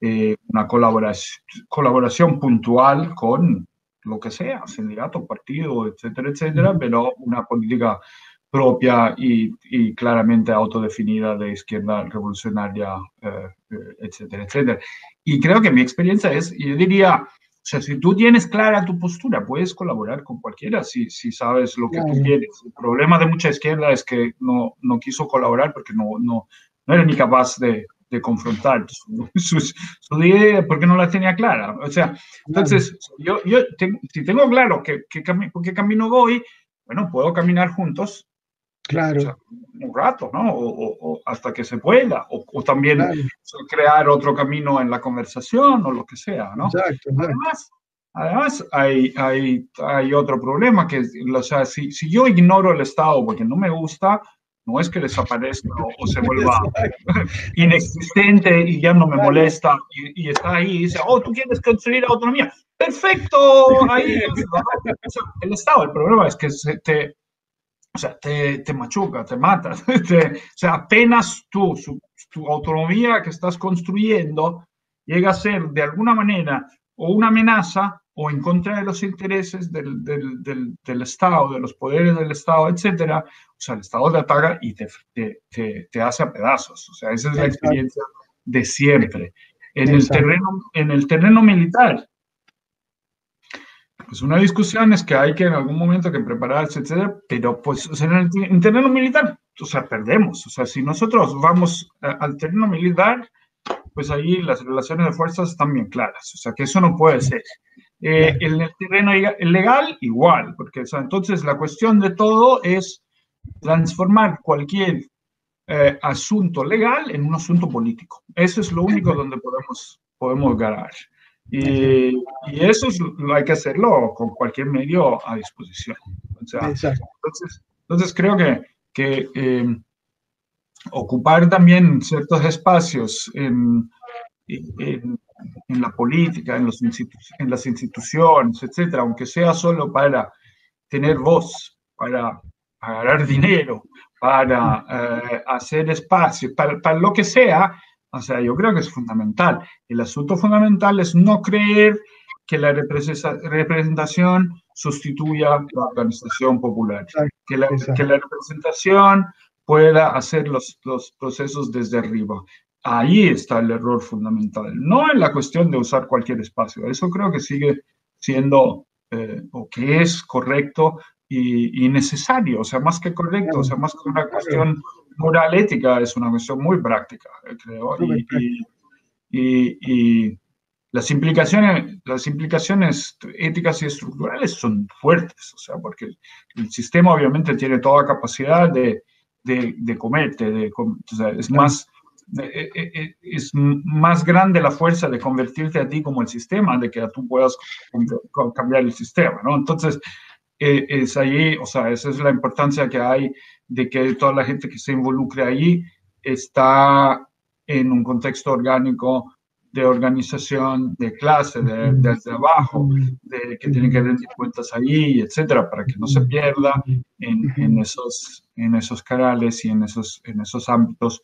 eh, una colaboración, colaboración puntual con lo que sea, sindicato, partido, etcétera, etcétera, pero una política propia y, y claramente autodefinida de izquierda revolucionaria, eh, etcétera, etcétera. Y creo que mi experiencia es, yo diría, o sea, si tú tienes clara tu postura, puedes colaborar con cualquiera si, si sabes lo que claro. tú quieres. El problema de mucha izquierda es que no, no quiso colaborar porque no, no, no era ni capaz de, de confrontar su, su, su idea porque no la tenía clara. O sea, entonces, yo, yo tengo, si tengo claro que, que cami por qué camino voy, bueno, puedo caminar juntos claro. o sea, un rato, ¿no? O, o, o hasta que se pueda, o, o también claro. crear otro camino en la conversación o lo que sea, ¿no? Exacto, además, además hay, hay, hay otro problema, que o sea, si, si yo ignoro el Estado porque no me gusta, no es que desaparezca o se vuelva inexistente y ya no me molesta y, y está ahí y dice, oh, tú quieres construir autonomía. ¡Perfecto! Ahí el Estado, el problema es que se te, o sea, te, te machuca, te mata. Te, o sea, apenas tú, su, tu autonomía que estás construyendo llega a ser de alguna manera o una amenaza o en contra de los intereses del, del, del, del Estado, de los poderes del Estado, etcétera, o sea, el Estado te ataca y te, te, te, te hace a pedazos. O sea, esa es la experiencia de siempre. En el terreno, en el terreno militar, pues una discusión es que hay que en algún momento que prepararse, etcétera, pero pues o sea, en el en terreno militar, o sea, perdemos. O sea, si nosotros vamos a, al terreno militar, pues ahí las relaciones de fuerzas están bien claras. O sea, que eso no puede ser. Eh, en el terreno legal, igual, porque o sea, entonces la cuestión de todo es transformar cualquier eh, asunto legal en un asunto político. Eso es lo único donde podemos, podemos ganar. Y, y eso es, lo hay que hacerlo con cualquier medio a disposición. O sea, entonces, entonces creo que, que eh, ocupar también ciertos espacios en... en en la política, en, los en las instituciones, etcétera, aunque sea solo para tener voz, para, para ganar dinero, para eh, hacer espacio, para, para lo que sea, o sea, yo creo que es fundamental. El asunto fundamental es no creer que la representación sustituya la organización popular, que la, que la representación pueda hacer los, los procesos desde arriba. Ahí está el error fundamental, no en la cuestión de usar cualquier espacio. Eso creo que sigue siendo, eh, o que es correcto y, y necesario, o sea, más que correcto, o sea, más que una cuestión moral ética, es una cuestión muy práctica, creo. Y, y, y, y las implicaciones, las implicaciones éticas y estructurales son fuertes, o sea, porque el sistema obviamente tiene toda capacidad de, de, de comerte, de, o sea, es más... es más grande la fuerza de convertirte a ti como el sistema, de que tú puedas cambiar el sistema, ¿no? Entonces, es ahí, o sea, esa es la importancia que hay de que toda la gente que se involucre ahí está en un contexto orgánico de organización, de clase, de, desde abajo, de que tienen que rendir cuentas ahí, etcétera, para que no se pierda en, en, esos, en esos canales y en esos, en esos ámbitos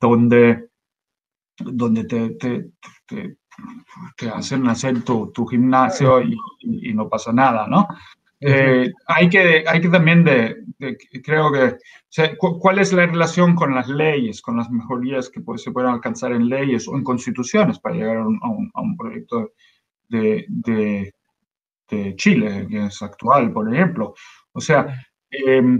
donde, donde te, te, te, te hacen hacer tu, tu gimnasio y, y, y no pasa nada, ¿no? Eh, hay, que, hay que también, de, de, creo que, o sea, ¿cuál es la relación con las leyes, con las mejorías que se pueden alcanzar en leyes o en constituciones para llegar a un, a un, a un proyecto de, de, de Chile, que es actual, por ejemplo? O sea... Eh,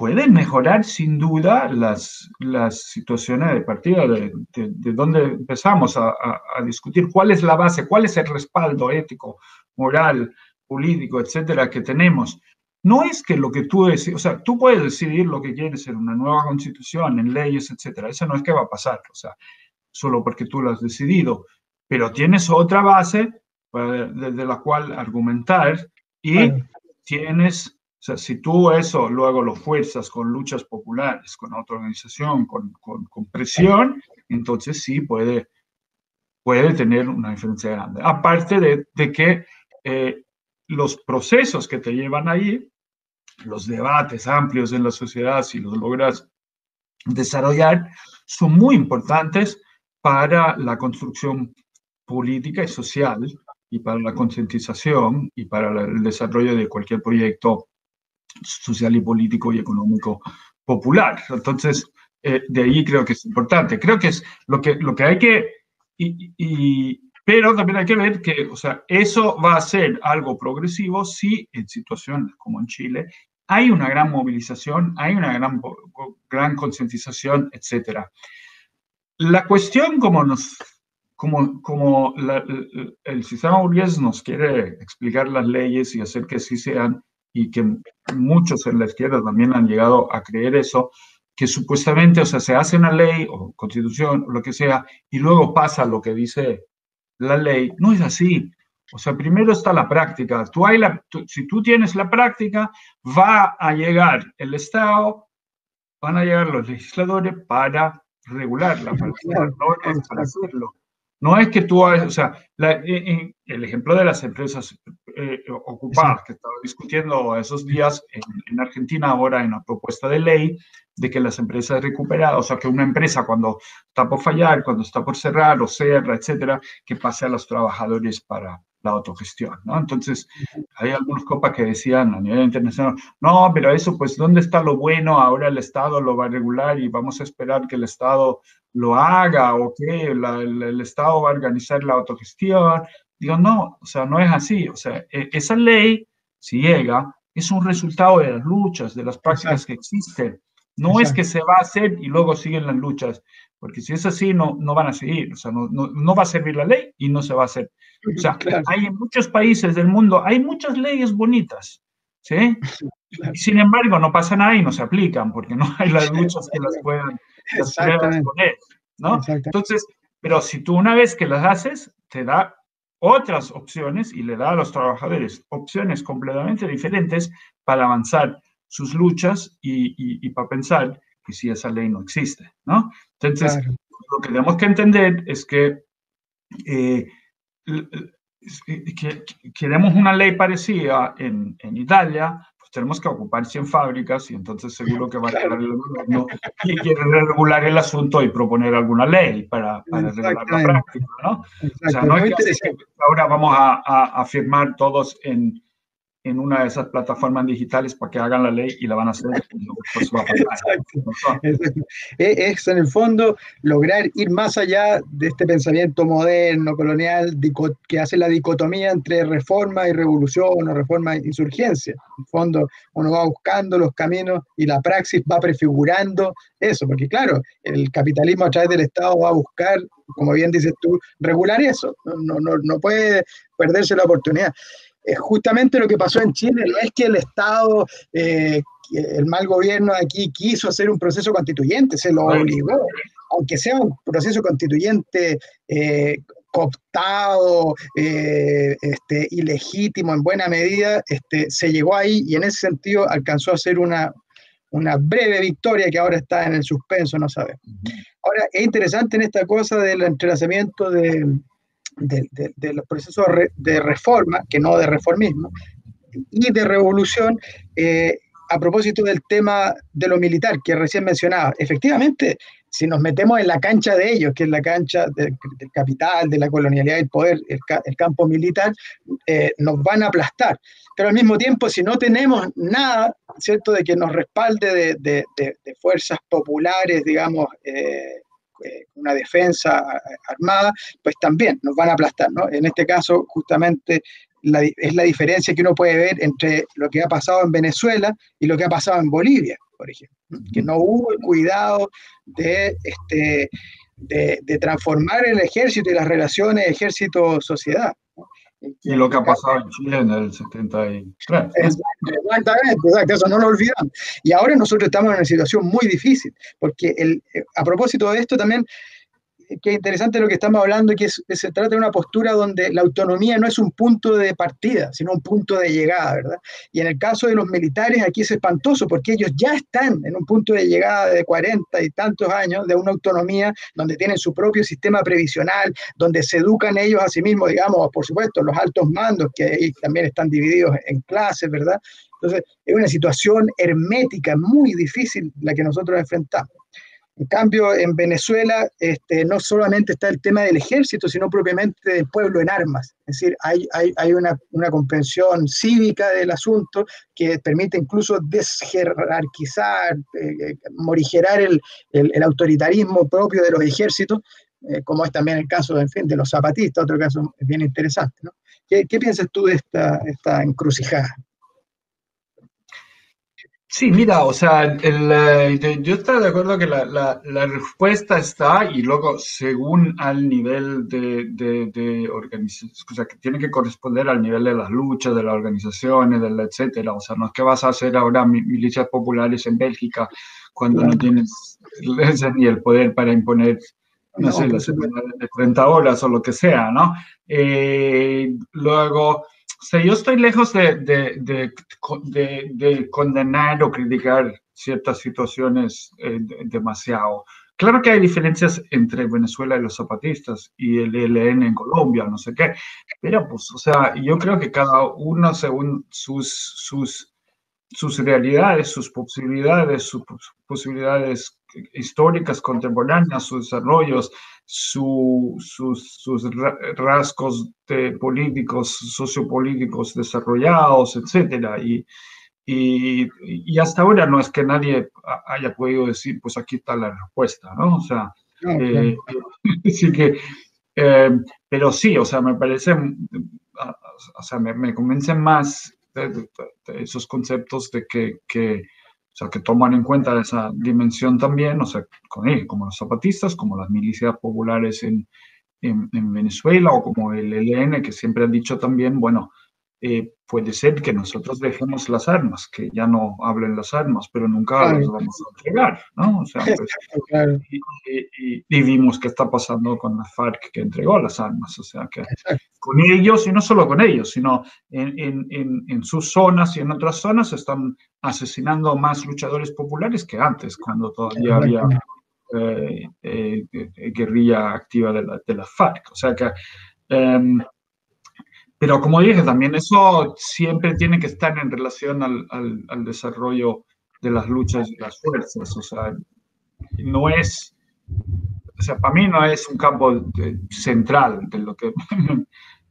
pueden mejorar sin duda las, las situaciones de partida de, de, de donde empezamos a, a, a discutir cuál es la base, cuál es el respaldo ético, moral, político, etcétera, que tenemos. No es que lo que tú decides, o sea, tú puedes decidir lo que quieres en una nueva constitución, en leyes, etcétera. Eso no es que va a pasar, o sea, solo porque tú lo has decidido. Pero tienes otra base desde la cual argumentar y bueno, tienes... O sea, si tú eso luego lo fuerzas con luchas populares, con otra organización, con, con, con presión, entonces sí puede, puede tener una diferencia grande. Aparte de, de que eh, los procesos que te llevan ahí, los debates amplios en la sociedad, si los logras desarrollar, son muy importantes para la construcción política y social y para la concientización y para el desarrollo de cualquier proyecto social y político y económico popular. Entonces, eh, de ahí creo que es importante. Creo que es lo que, lo que hay que... Y, y, pero también hay que ver que, o sea, eso va a ser algo progresivo si en situaciones como en Chile hay una gran movilización, hay una gran, gran concientización, etcétera. La cuestión como nos... como, como la, el sistema burgués nos quiere explicar las leyes y hacer que así sean, y que muchos en la izquierda también han llegado a creer eso, que supuestamente, o sea, se hace una ley o constitución o lo que sea, y luego pasa lo que dice la ley. No es así. O sea, primero está la práctica. Tú hay la, tú, si tú tienes la práctica, va a llegar el Estado, van a llegar los legisladores para regularla, para hacerlo, no es para hacerlo. No es que tú, o sea, la, en, el ejemplo de las empresas eh, ocupadas, que estaba discutiendo esos días en, en Argentina ahora en la propuesta de ley, de que las empresas recuperadas, o sea, que una empresa cuando está por fallar, cuando está por cerrar o cierra, etcétera, que pase a los trabajadores para la autogestión, ¿no? Entonces, hay algunos copas que decían a nivel internacional, no, pero eso, pues, ¿dónde está lo bueno? Ahora el Estado lo va a regular y vamos a esperar que el Estado... lo haga o que la, la, el Estado va a organizar la autogestión. Digo, no, o sea, no es así. O sea, e, esa ley, si llega, es un resultado de las luchas, de las prácticas que existen, No Exacto. es que se va a hacer y luego siguen las luchas, porque si es así no, no van a seguir, o sea, no, no, no va a servir la ley y no se va a hacer. O sea, claro. hay en muchos países del mundo, hay muchas leyes bonitas, ¿sí? Claro. Y sin embargo no pasa nada y no se aplican, porque no hay las luchas que las puedan, las puedan poner, ¿no? Entonces, pero si tú una vez que las haces, te da otras opciones y le da a los trabajadores opciones completamente diferentes para avanzar sus luchas y, y, y para pensar que si esa ley no existe, ¿no? Entonces, claro. lo que tenemos que entender es que, eh, que queremos una ley parecida en, en Italia, pues tenemos que ocupar cien fábricas y entonces seguro que va claro. a quedar el gobierno y quiere regular el asunto y proponer alguna ley para, para regular la práctica, ¿no? O sea, no es que así, ahora vamos a, a, a firmar todos en... en una de esas plataformas digitales para que hagan la ley y la van a hacer. Exacto, exacto. Es, en el fondo, lograr ir más allá de este pensamiento moderno, colonial, que hace la dicotomía entre reforma y revolución o reforma e insurgencia. En el fondo, uno va buscando los caminos y la praxis va prefigurando eso, porque claro, el capitalismo a través del Estado va a buscar, como bien dices tú, regular eso. No, no, no puede perderse la oportunidad. Justamente lo que pasó en Chile, no es que el Estado, eh, el mal gobierno de aquí quiso hacer un proceso constituyente, se lo obligó, aunque sea un proceso constituyente eh, cooptado, eh, este, ilegítimo en buena medida, este, se llegó ahí y en ese sentido alcanzó a hacer una, una breve victoria que ahora está en el suspenso, no sabemos. Ahora, es interesante en esta cosa del entrelazamiento de... De, de, de los procesos de reforma, que no de reformismo, y de revolución, eh, a propósito del tema de lo militar que recién mencionaba. Efectivamente, si nos metemos en la cancha de ellos, que es la cancha del, del capital, de la colonialidad del poder, el, el campo militar, eh, nos van a aplastar. Pero al mismo tiempo, si no tenemos nada, ¿cierto?, de que nos respalde de, de, de, de fuerzas populares, digamos, eh, una defensa armada, pues también nos van a aplastar, ¿no? En este caso, justamente, la, es la diferencia que uno puede ver entre lo que ha pasado en Venezuela y lo que ha pasado en Bolivia, por ejemplo, que no hubo el cuidado de, este, de, de transformar el ejército y las relaciones ejército-sociedad, ¿no? Y lo que ha pasado en Chile en el setenta y tres. Exactamente, exacto, eso no lo olvidamos. Y ahora nosotros estamos en una situación muy difícil, porque el, a propósito de esto también, que es interesante lo que estamos hablando, que es, se trata de una postura donde la autonomía no es un punto de partida, sino un punto de llegada, ¿verdad? Y en el caso de los militares aquí es espantoso, porque ellos ya están en un punto de llegada de cuarenta y tantos años de una autonomía donde tienen su propio sistema previsional, donde se educan ellos a sí mismos, digamos, por supuesto, los altos mandos, que ahí también están divididos en clases, ¿verdad? Entonces, es una situación hermética, muy difícil la que nosotros enfrentamos. En cambio, en Venezuela este, no solamente está el tema del ejército, sino propiamente del pueblo en armas. Es decir, hay, hay, hay una, una comprensión cívica del asunto que permite incluso desjerarquizar, eh, morigerar el, el, el autoritarismo propio de los ejércitos, eh, como es también el caso, en fin, de los zapatistas, otro caso bien interesante, ¿no? ¿Qué, qué piensas tú de esta, esta encrucijada? Sí, mira, o sea, el, el, yo estoy de acuerdo que la, la, la respuesta está y luego según al nivel de, de, de organización, o sea, que tiene que corresponder al nivel de las luchas, de las organizaciones, de la, etcétera. O sea, no es que vas a hacer ahora milicias populares en Bélgica cuando no tienes ni el poder para imponer, no, no sé, las enfermedades de treinta horas o lo que sea, ¿no? Eh, luego... O sea, yo estoy lejos de, de, de, de, de condenar o criticar ciertas situaciones eh, demasiado. Claro que hay diferencias entre Venezuela y los zapatistas y el E L N en Colombia, no sé qué. Pero, pues, o sea, yo creo que cada uno según sus, sus, sus realidades, sus posibilidades, sus posibilidades históricas, contemporáneas, sus desarrollos, Su, sus, sus rasgos de políticos, sociopolíticos desarrollados, etcétera. Y, y, y hasta ahora no es que nadie haya podido decir, pues aquí está la respuesta, ¿no? O sea, okay. eh, así que, eh, pero sí, o sea, me parece, o sea, me, me convencen más de, de, de esos conceptos de que, que, sea, que toman en cuenta esa dimensión también, o sea, con él, como los zapatistas, como las milicias populares en, en, en Venezuela, o como el E L N, que siempre han dicho también, bueno, eh, puede ser que nosotros dejemos las armas, que ya no hablen las armas, pero nunca claro. las vamos a entregar, ¿no? O sea, pues, claro. y, y, y vimos qué está pasando con la FARC, que entregó las armas, o sea, que Exacto. con ellos, y no solo con ellos, sino en, en, en, en sus zonas y en otras zonas, están asesinando más luchadores populares que antes, cuando todavía había eh, eh, guerrilla activa de la, de la FARC, o sea que... Eh, Pero como dije, también eso siempre tiene que estar en relación al, al, al desarrollo de las luchas y las fuerzas. O sea, no es, o sea, para mí no es un campo de, central de lo que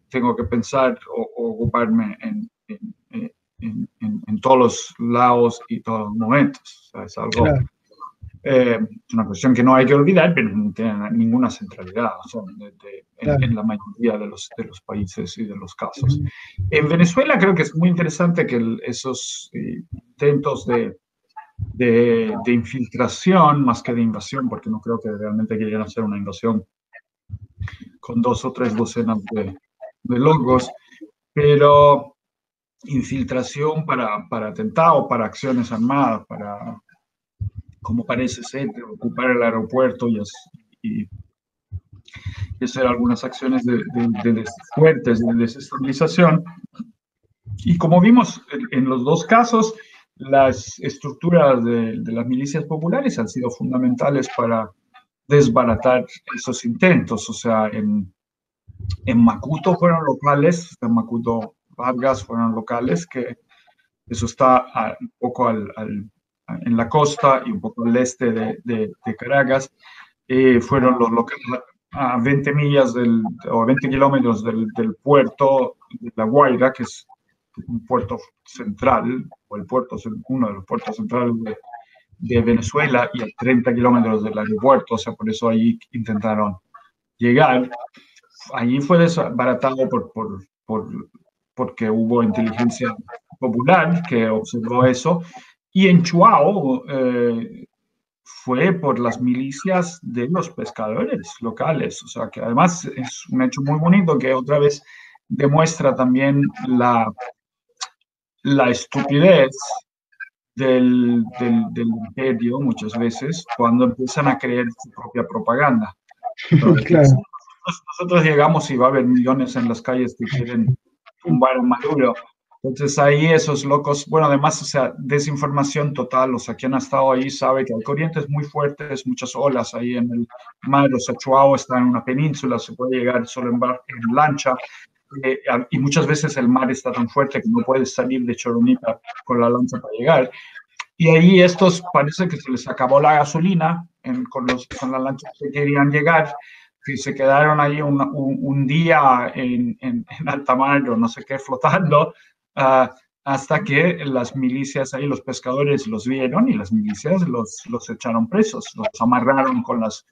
tengo que pensar o, o ocuparme en, en, en, en, en todos los lados y todos los momentos. O sea, es algo, claro. eh, es una cuestión que no hay que olvidar, pero no tiene ninguna centralidad. O sea, de, de, Claro. en la mayoría de los, de los países y de los casos. En Venezuela creo que es muy interesante que el, esos intentos de, de, de infiltración, más que de invasión, porque no creo que realmente quieran hacer una invasión con dos o tres docenas de, de locos, pero infiltración para, para atentados, para acciones armadas, para, como parece ser, ocupar el aeropuerto y, y y hacer algunas acciones de, de, de fuertes de desestabilización. Y como vimos en los dos casos, las estructuras de, de las milicias populares han sido fundamentales para desbaratar esos intentos. O sea, en, en Macuto fueron locales, en Macuto Vargas fueron locales, que eso está a, un poco al, al, en la costa y un poco al este de, de, de Caracas, eh, fueron los locales, a veinte millas del, o veinte kilómetros del, del puerto de La Guaira, que es un puerto central, o el puerto, uno de los puertos centrales de, de Venezuela, y a treinta kilómetros del aeropuerto, o sea, por eso allí intentaron llegar. Allí fue desbaratado por, por, por, porque hubo inteligencia popular que observó eso, y en Chuao, eh, fue por las milicias de los pescadores locales, o sea que además es un hecho muy bonito que otra vez demuestra también la, la estupidez del, del, del imperio muchas veces cuando empiezan a creer su propia propaganda. Entonces, claro. nosotros, nosotros llegamos y va a haber millones en las calles que quieren tumbar a Maduro. Entonces ahí esos locos, bueno, además, o sea, desinformación total, o sea, quien ha estado ahí sabe que hay corrientes muy fuertes, muchas olas ahí en el mar, o sea, Chuao está en una península, se puede llegar solo en, bar, en lancha, eh, y muchas veces el mar está tan fuerte que no puedes salir de Choromipa con la lancha para llegar. Y ahí estos parece que se les acabó la gasolina en, con, los, con la lancha que querían llegar, y se quedaron ahí una, un, un día en, en, en alta mar o no sé qué flotando, Uh, hasta que las milicias ahí, los pescadores los vieron y las milicias los, los echaron presos, los amarraron con, las,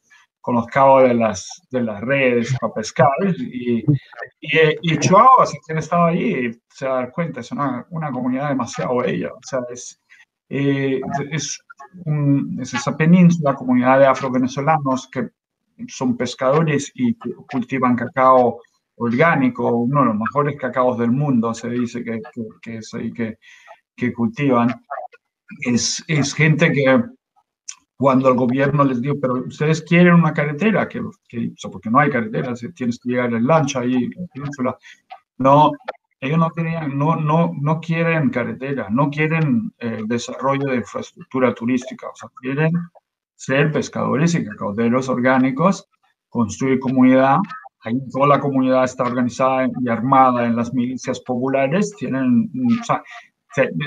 con los cabos de las, de las redes para pescar. Y, y, y Chuao, así quien estaba ahí, se da cuenta, es una, una comunidad demasiado bella. O sea, es, eh, es, un, es esa península, comunidad de afro-venezolanos que son pescadores y cultivan cacao orgánico, uno de los mejores cacaos del mundo, se dice que, que, que es ahí que, que cultivan. Es, es gente que cuando el gobierno les dijo, pero ustedes quieren una carretera, que, que, o sea, porque no hay carretera, tienes que llegar en lancha ahí, en la península. No, ellos no, querían, no, no, no quieren carretera, no quieren eh, desarrollo de infraestructura turística, o sea, quieren ser pescadores y cacauderos orgánicos, construir comunidad. Ahí toda la comunidad está organizada y armada en las milicias populares. Tienen, o sea,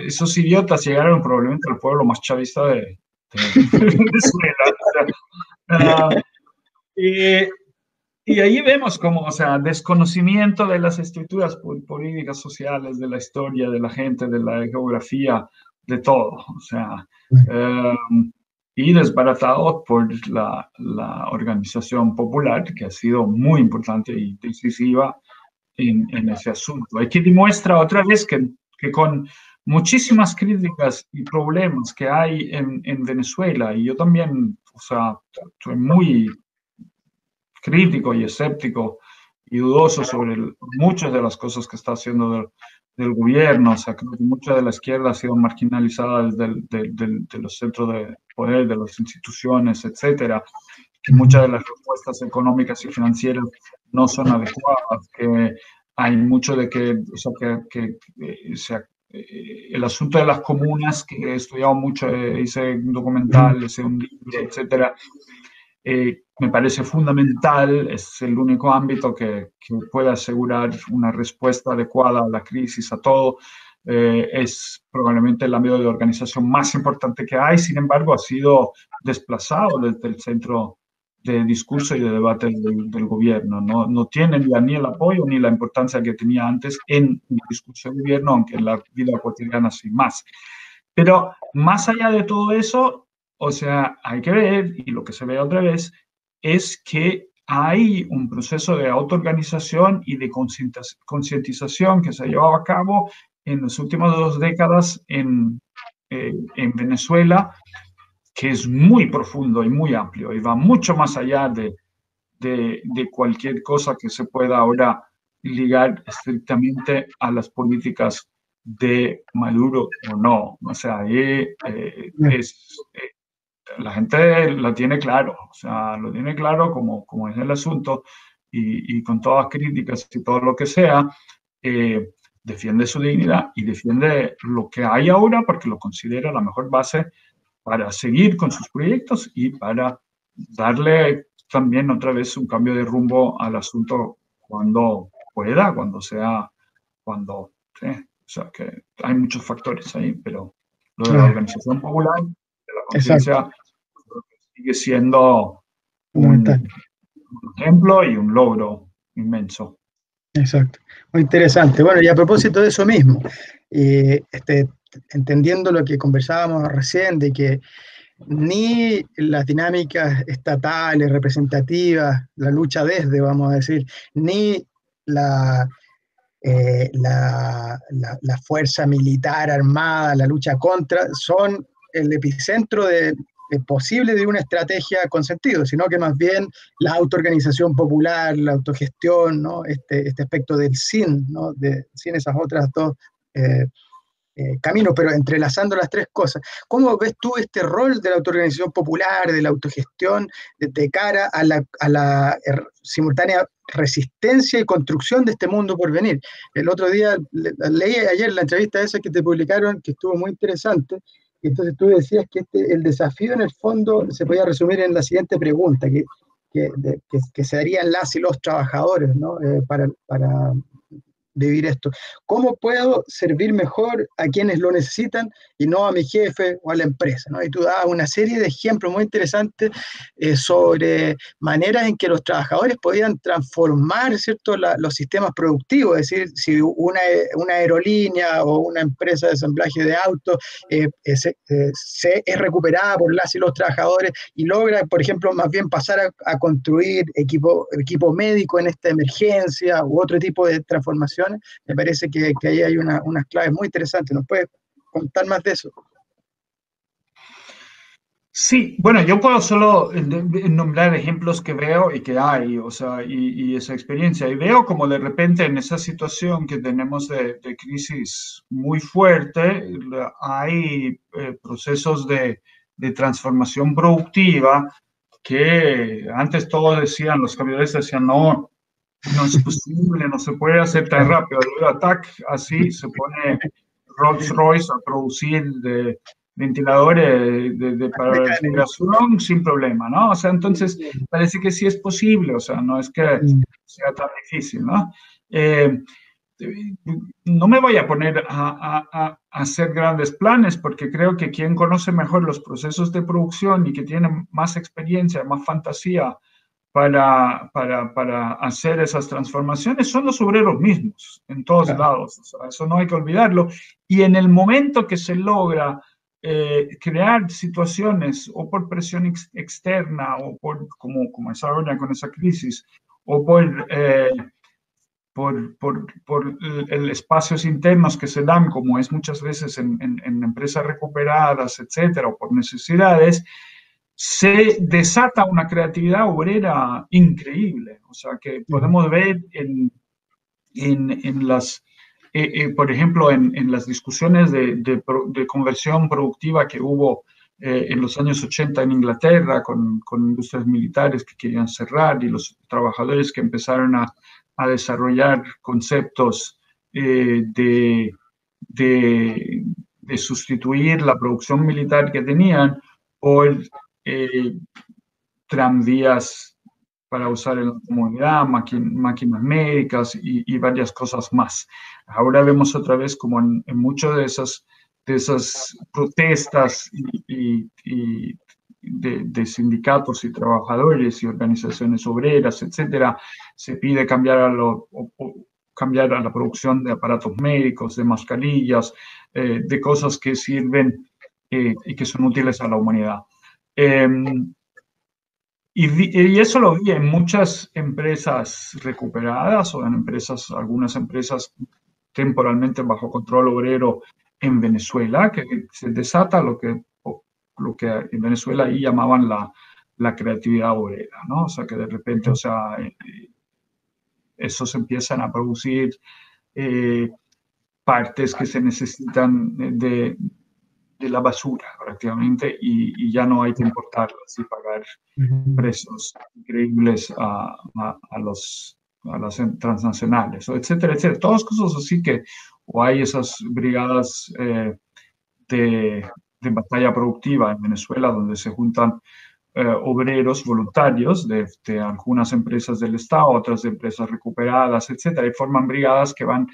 esos idiotas llegaron probablemente al pueblo más chavista de, de, de Venezuela. O sea, uh, y, y ahí vemos como, o sea, desconocimiento de las estructuras políticas, sociales, de la historia, de la gente, de la geografía, de todo. O sea, um, y desbaratados por la, la organización popular, que ha sido muy importante y decisiva en, en ese asunto. Aquí demuestra otra vez que, que con muchísimas críticas y problemas que hay en, en Venezuela, y yo también, o sea, soy muy crítico y escéptico y dudoso sobre el, muchas de las cosas que está haciendo del, del gobierno. O sea, creo que mucha de la izquierda ha sido marginalizada desde el, de, de, de los centros de poder, de las instituciones, etcétera. Que muchas de las respuestas económicas y financieras no son adecuadas, que hay mucho de que, o sea, que, que o sea, el asunto de las comunas, que he estudiado mucho, eh, hice un documental, hice un libro, etcétera. Eh, me parece fundamental, es el único ámbito que, que puede asegurar una respuesta adecuada a la crisis, a todo. Eh, es probablemente el ámbito de organización más importante que hay, sin embargo, ha sido desplazado desde el centro de discurso y de debate del, del gobierno. No, no tiene ya ni el apoyo ni la importancia que tenía antes en el discurso del gobierno, aunque en la vida cotidiana sí más. Pero más allá de todo eso, o sea, hay que ver, y lo que se ve otra vez, es que hay un proceso de autoorganización y de concientización que se ha llevado a cabo en las últimas dos décadas en, eh, en Venezuela, que es muy profundo y muy amplio, y va mucho más allá de, de, de cualquier cosa que se pueda ahora ligar estrictamente a las políticas de Maduro o no. O sea, ahí eh, es... Eh, la gente lo tiene claro, o sea, lo tiene claro como, como es el asunto, y, y con todas las críticas y todo lo que sea, eh, defiende su dignidad y defiende lo que hay ahora porque lo considera la mejor base para seguir con sus proyectos y para darle también otra vez un cambio de rumbo al asunto cuando pueda, cuando sea, cuando... ¿sí? O sea, que hay muchos factores ahí, pero lo de la organización popular... Exacto. Sigue siendo un, un ejemplo y un logro inmenso. Exacto, muy interesante. Bueno, y a propósito de eso mismo, eh, este, entendiendo lo que conversábamos recién, de que ni las dinámicas estatales, representativas, la lucha desde, vamos a decir, ni la... Eh, la, la, la fuerza militar armada, la lucha contra, son el epicentro de, de posible de una estrategia con sentido, sino que más bien la autoorganización popular, la autogestión, ¿no? este, este aspecto del sin, ¿no? de, sin esas otras dos eh, eh, caminos, pero entrelazando las tres cosas. ¿Cómo ves tú este rol de la autoorganización popular, de la autogestión, de, de cara a la, a la er, simultánea resistencia y construcción de este mundo por venir? El otro día, le, leí ayer la entrevista esa que te publicaron, que estuvo muy interesante. Entonces tú decías que este, el desafío en el fondo se podía resumir en la siguiente pregunta, que, que, de, que, que se darían las y los trabajadores, ¿no? eh, para, para vivir esto. ¿Cómo puedo servir mejor a quienes lo necesitan y no a mi jefe o a la empresa, ¿no? Y tú dabas una serie de ejemplos muy interesantes eh, sobre maneras en que los trabajadores podían transformar, ¿cierto?, la, los sistemas productivos. Es decir, si una, una aerolínea o una empresa de ensamblaje de autos eh, es, eh, se, es recuperada por las y los trabajadores y logra, por ejemplo, más bien pasar a, a construir equipo, equipo médico en esta emergencia u otro tipo de transformación, me parece que, que ahí hay una, unas claves muy interesantes. ¿Nos puedes contar más de eso? Sí, bueno, yo puedo solo nombrar ejemplos que veo y que hay, o sea, y, y esa experiencia. Y veo como de repente en esa situación que tenemos de, de crisis muy fuerte, hay eh, procesos de, de transformación productiva que antes todos decían, los camioneros decían, no, no es posible, no se puede hacer tan rápido. El ataque así se pone Rolls Royce a producir de ventiladores de, de, para la respiración sin problema, ¿no? O sea, entonces parece que sí es posible, o sea, no es que sea tan difícil, ¿no? Eh, no me voy a poner a, a, a hacer grandes planes porque creo que quien conoce mejor los procesos de producción y que tiene más experiencia, más fantasía, Para, para, para hacer esas transformaciones son los obreros mismos, en todos claro. lados, o sea, eso no hay que olvidarlo. Y en el momento que se logra eh, crear situaciones, o por presión ex externa, o por, como, como es ahora con esa crisis, o por, eh, por, por, por el espacios internos que se dan, como es muchas veces en, en, en empresas recuperadas, etcétera, o por necesidades, se desata una creatividad obrera increíble. O sea, que podemos ver en, en, en las, eh, eh, por ejemplo, en, en las discusiones de, de, de conversión productiva que hubo eh, en los años ochenta en Inglaterra, con, con industrias militares que querían cerrar y los trabajadores que empezaron a, a desarrollar conceptos eh, de, de, de sustituir la producción militar que tenían por Eh, tranvías para usar en la comunidad, máquinas médicas y, y varias cosas más. Ahora vemos otra vez como en, en muchas de esas, de esas protestas y, y, y de, de sindicatos y trabajadores y organizaciones obreras, etcétera, se pide cambiar a, lo, o, o cambiar a la producción de aparatos médicos, de mascarillas, eh, de cosas que sirven eh, y que son útiles a la humanidad. Eh, y, y eso lo vi en muchas empresas recuperadas o en empresas, algunas empresas temporalmente bajo control obrero en Venezuela, que se desata lo que, lo que en Venezuela ahí llamaban la, la creatividad obrera, ¿no? O sea, que de repente, o sea, esos empiezan a producir eh, partes que se necesitan de... de la basura prácticamente y, y ya no hay que importarlas y pagar precios increíbles a, a, a, los, a las transnacionales, etcétera, etcétera. Todas cosas así que, o hay esas brigadas eh, de, de batalla productiva en Venezuela donde se juntan eh, obreros voluntarios de, de algunas empresas del Estado, otras de empresas recuperadas, etcétera, y forman brigadas que van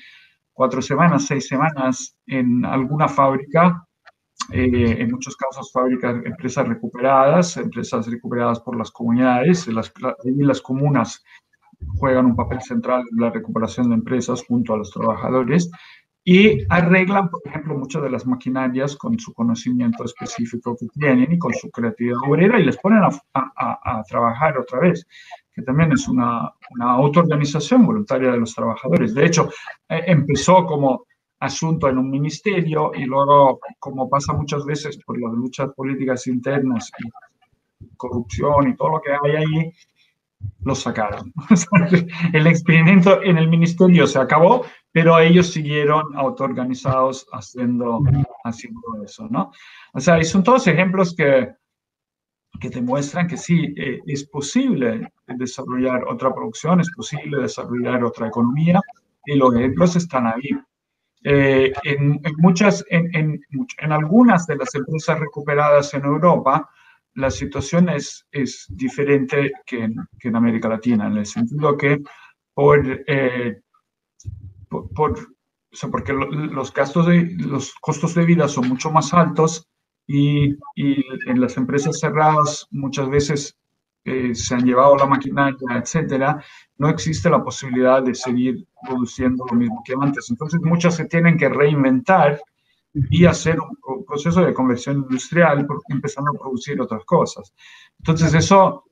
cuatro semanas, seis semanas en alguna fábrica. Eh, en muchos casos fábricas, empresas recuperadas, empresas recuperadas por las comunidades, las, las comunas juegan un papel central en la recuperación de empresas junto a los trabajadores y arreglan, por ejemplo, muchas de las maquinarias con su conocimiento específico que tienen y con su creatividad obrera y les ponen a, a, a trabajar otra vez, que también es una, una autoorganización voluntaria de los trabajadores. De hecho, eh, empezó como asunto en un ministerio y luego, como pasa muchas veces por las luchas políticas internas y corrupción y todo lo que hay ahí, lo sacaron. El experimento en el ministerio se acabó, pero ellos siguieron autoorganizados haciendo, haciendo eso, ¿no? O sea, y son todos ejemplos que, que demuestran que sí, eh, es posible desarrollar otra producción, es posible desarrollar otra economía y los ejemplos están ahí. Eh, en, en, muchas, en, en, en algunas de las empresas recuperadas en Europa, la situación es, es diferente que en, que en América Latina, en el sentido que por, eh, por, por, o sea, porque los, gastos de, los costos de vida son mucho más altos y, y en las empresas cerradas muchas veces eh, se han llevado la maquinaria, etcétera, no existe la posibilidad de seguir produciendo lo mismo que antes. Entonces, muchas se tienen que reinventar y hacer un proceso de conversión industrial, empezando a producir otras cosas. Entonces, eso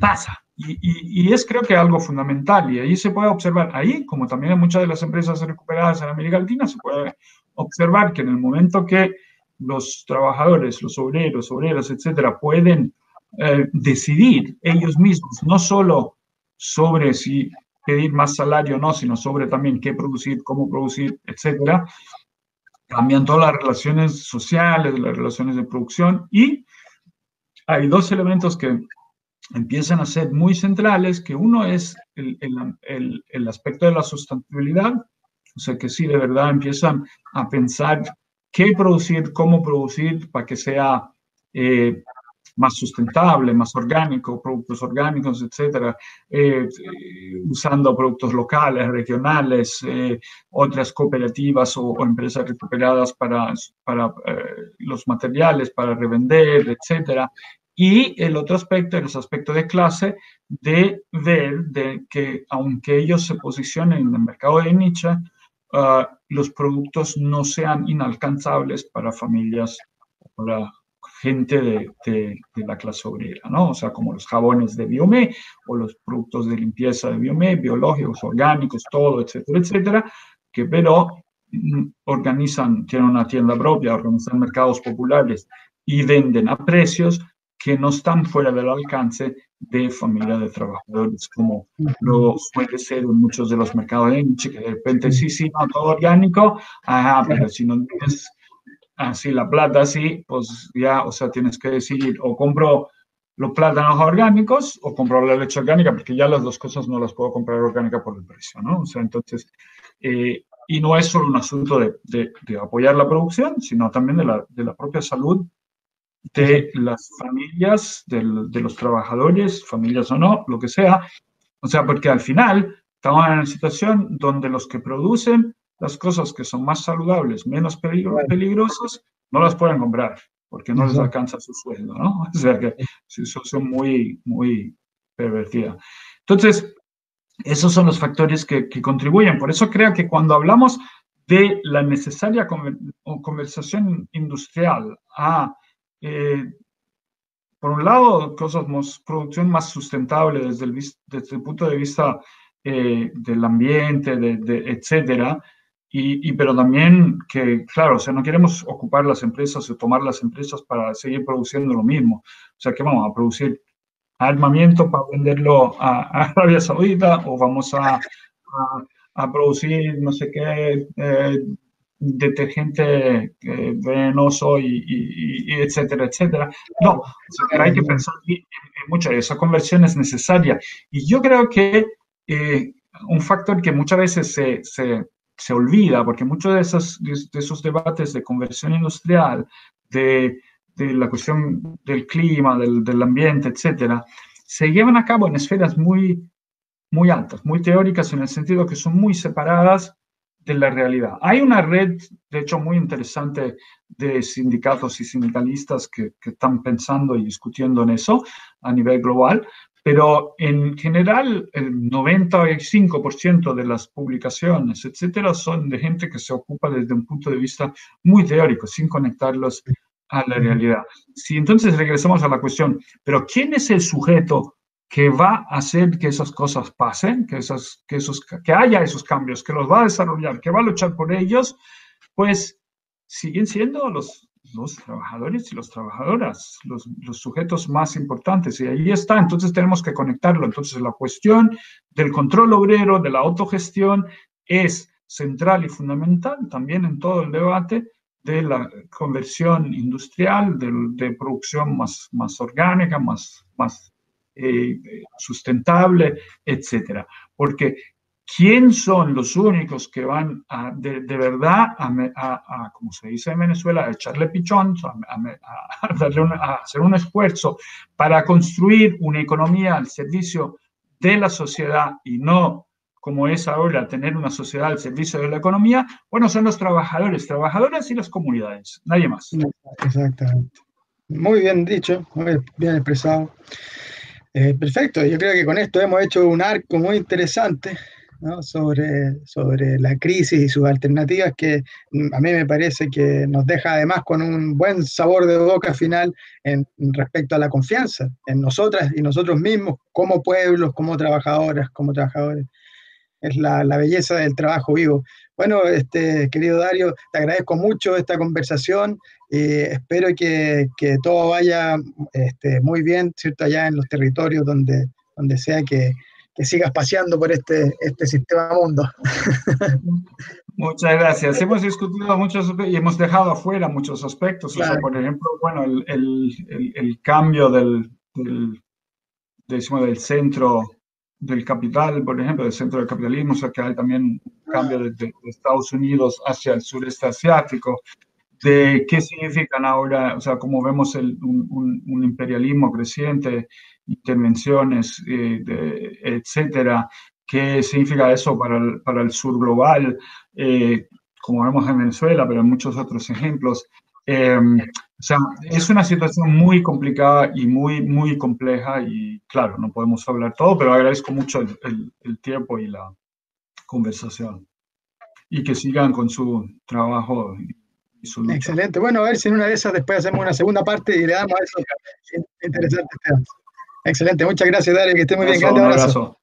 pasa. Y, y, y es, creo que, algo fundamental. Y ahí se puede observar, ahí, como también en muchas de las empresas recuperadas en América Latina, se puede observar que en el momento que los trabajadores, los obreros, obreras, etcétera, pueden eh, decidir ellos mismos, no solo sobre si pedir más salario o no, sino sobre también qué producir, cómo producir, etcétera, cambian todas las relaciones sociales, las relaciones de producción, y hay dos elementos que empiezan a ser muy centrales, que uno es el, el, el, el aspecto de la sustentabilidad, o sea, que sí, de verdad empiezan a pensar qué producir, cómo producir, para que sea eh, más sustentable, más orgánico, productos orgánicos, etcétera, eh, usando productos locales, regionales, eh, otras cooperativas o, o empresas recuperadas para, para eh, los materiales, para revender, etcétera. Y el otro aspecto, el aspecto de clase, de ver de que aunque ellos se posicionen en el mercado de nicho, uh, los productos no sean inalcanzables para familias, para gente de, de, de la clase obrera, ¿no? O sea, como los jabones de Biomé o los productos de limpieza de Biomé, biológicos, orgánicos, todo, etcétera, etcétera, que pero organizan, tienen una tienda propia, organizan mercados populares y venden a precios que no están fuera del alcance de familia de trabajadores, como lo suele ser en muchos de los mercados de noche, que de repente sí, sí, no, todo orgánico, ajá, pero si no tienes así la plata, sí, pues ya, o sea, tienes que decidir, o compro los plátanos orgánicos o compro la leche orgánica, porque ya las dos cosas no las puedo comprar orgánica por el precio, ¿no? O sea, entonces, eh, y no es solo un asunto de, de, de apoyar la producción, sino también de la, de la propia salud de las familias, de, de los trabajadores, familias o no, lo que sea. O sea, porque al final estamos en una situación donde los que producen las cosas que son más saludables, menos peligro, peligrosas, no las pueden comprar porque no les alcanza su sueldo, ¿no? O sea, que su situación muy, muy pervertida. Entonces, esos son los factores que, que contribuyen. Por eso creo que cuando hablamos de la necesaria conversación industrial a... Eh, por un lado, cosas más, producción más sustentable desde el, desde el punto de vista eh, del ambiente, de, de, etcétera, y, y, pero también que, claro, o sea, no queremos ocupar las empresas o tomar las empresas para seguir produciendo lo mismo. O sea, que vamos a producir armamento para venderlo a, a Arabia Saudita, o vamos a, a, a producir no sé qué... Eh, detergente eh, venenoso y, y, y etcétera, etcétera. No, o sea, hay que pensar en, en mucho de esa conversión es necesaria. Y yo creo que eh, un factor que muchas veces se, se, se olvida, porque muchos de esos, de, de esos debates de conversión industrial, de, de la cuestión del clima, del, del ambiente, etcétera, se llevan a cabo en esferas muy, muy altas, muy teóricas, en el sentido que son muy separadas de la realidad. Hay una red, de hecho, muy interesante de sindicatos y sindicalistas que, que están pensando y discutiendo en eso a nivel global, pero en general el noventa y cinco por ciento de las publicaciones, etcétera, son de gente que se ocupa desde un punto de vista muy teórico, sin conectarlos a la realidad. Si entonces regresamos a la cuestión, pero ¿quién es el sujeto que va a hacer que esas cosas pasen, que, esas, que, esos, que haya esos cambios, que los va a desarrollar, que va a luchar por ellos? Pues siguen siendo los, los trabajadores y las trabajadoras, los, los sujetos más importantes, y ahí está, entonces tenemos que conectarlo. Entonces la cuestión del control obrero, de la autogestión, es central y fundamental también en todo el debate de la conversión industrial, de, de producción más, más orgánica, más... más Eh, sustentable, etcétera. Porque ¿quién son los únicos que van a, de, de verdad a, a, a, como se dice en Venezuela, a echarle pichón, a, a, a, darle una, a hacer un esfuerzo para construir una economía al servicio de la sociedad y no, como es ahora, tener una sociedad al servicio de la economía? Bueno, son los trabajadores, trabajadoras y las comunidades, nadie más. Exactamente. Muy bien dicho, muy bien expresado. Eh, perfecto, yo creo que con esto hemos hecho un arco muy interesante, ¿no? sobre, sobre la crisis y sus alternativas, que a mí me parece que nos deja además con un buen sabor de boca final en, respecto a la confianza en nosotras y nosotros mismos, como pueblos, como trabajadoras, como trabajadores. Es la, la belleza del trabajo vivo. Bueno, este, querido Dario, te agradezco mucho esta conversación y espero que, que todo vaya este, muy bien, ¿cierto? Allá en los territorios donde, donde sea que, que sigas paseando por este, este sistema mundo. Muchas gracias. Hemos discutido muchos y hemos dejado afuera muchos aspectos. Claro. O sea, por ejemplo, bueno, el, el, el, el cambio del, del, decimos, del centro... del capital, por ejemplo, del centro del capitalismo, o sea que hay también un cambio de, de Estados Unidos hacia el sureste asiático, de qué significan ahora, o sea, cómo vemos el, un, un, un imperialismo creciente, intervenciones, eh, de, etcétera, qué significa eso para el, para el sur global, eh, como vemos en Venezuela, pero en muchos otros ejemplos. Eh, o sea, es una situación muy complicada y muy, muy compleja y, claro, no podemos hablar todo, pero agradezco mucho el, el, el tiempo y la conversación. Y que sigan con su trabajo y su lucha. Excelente. Bueno, a ver si en una de esas después hacemos una segunda parte y le damos a eso interesante. Excelente. Muchas gracias, Dario. Que esté muy bien. Un abrazo.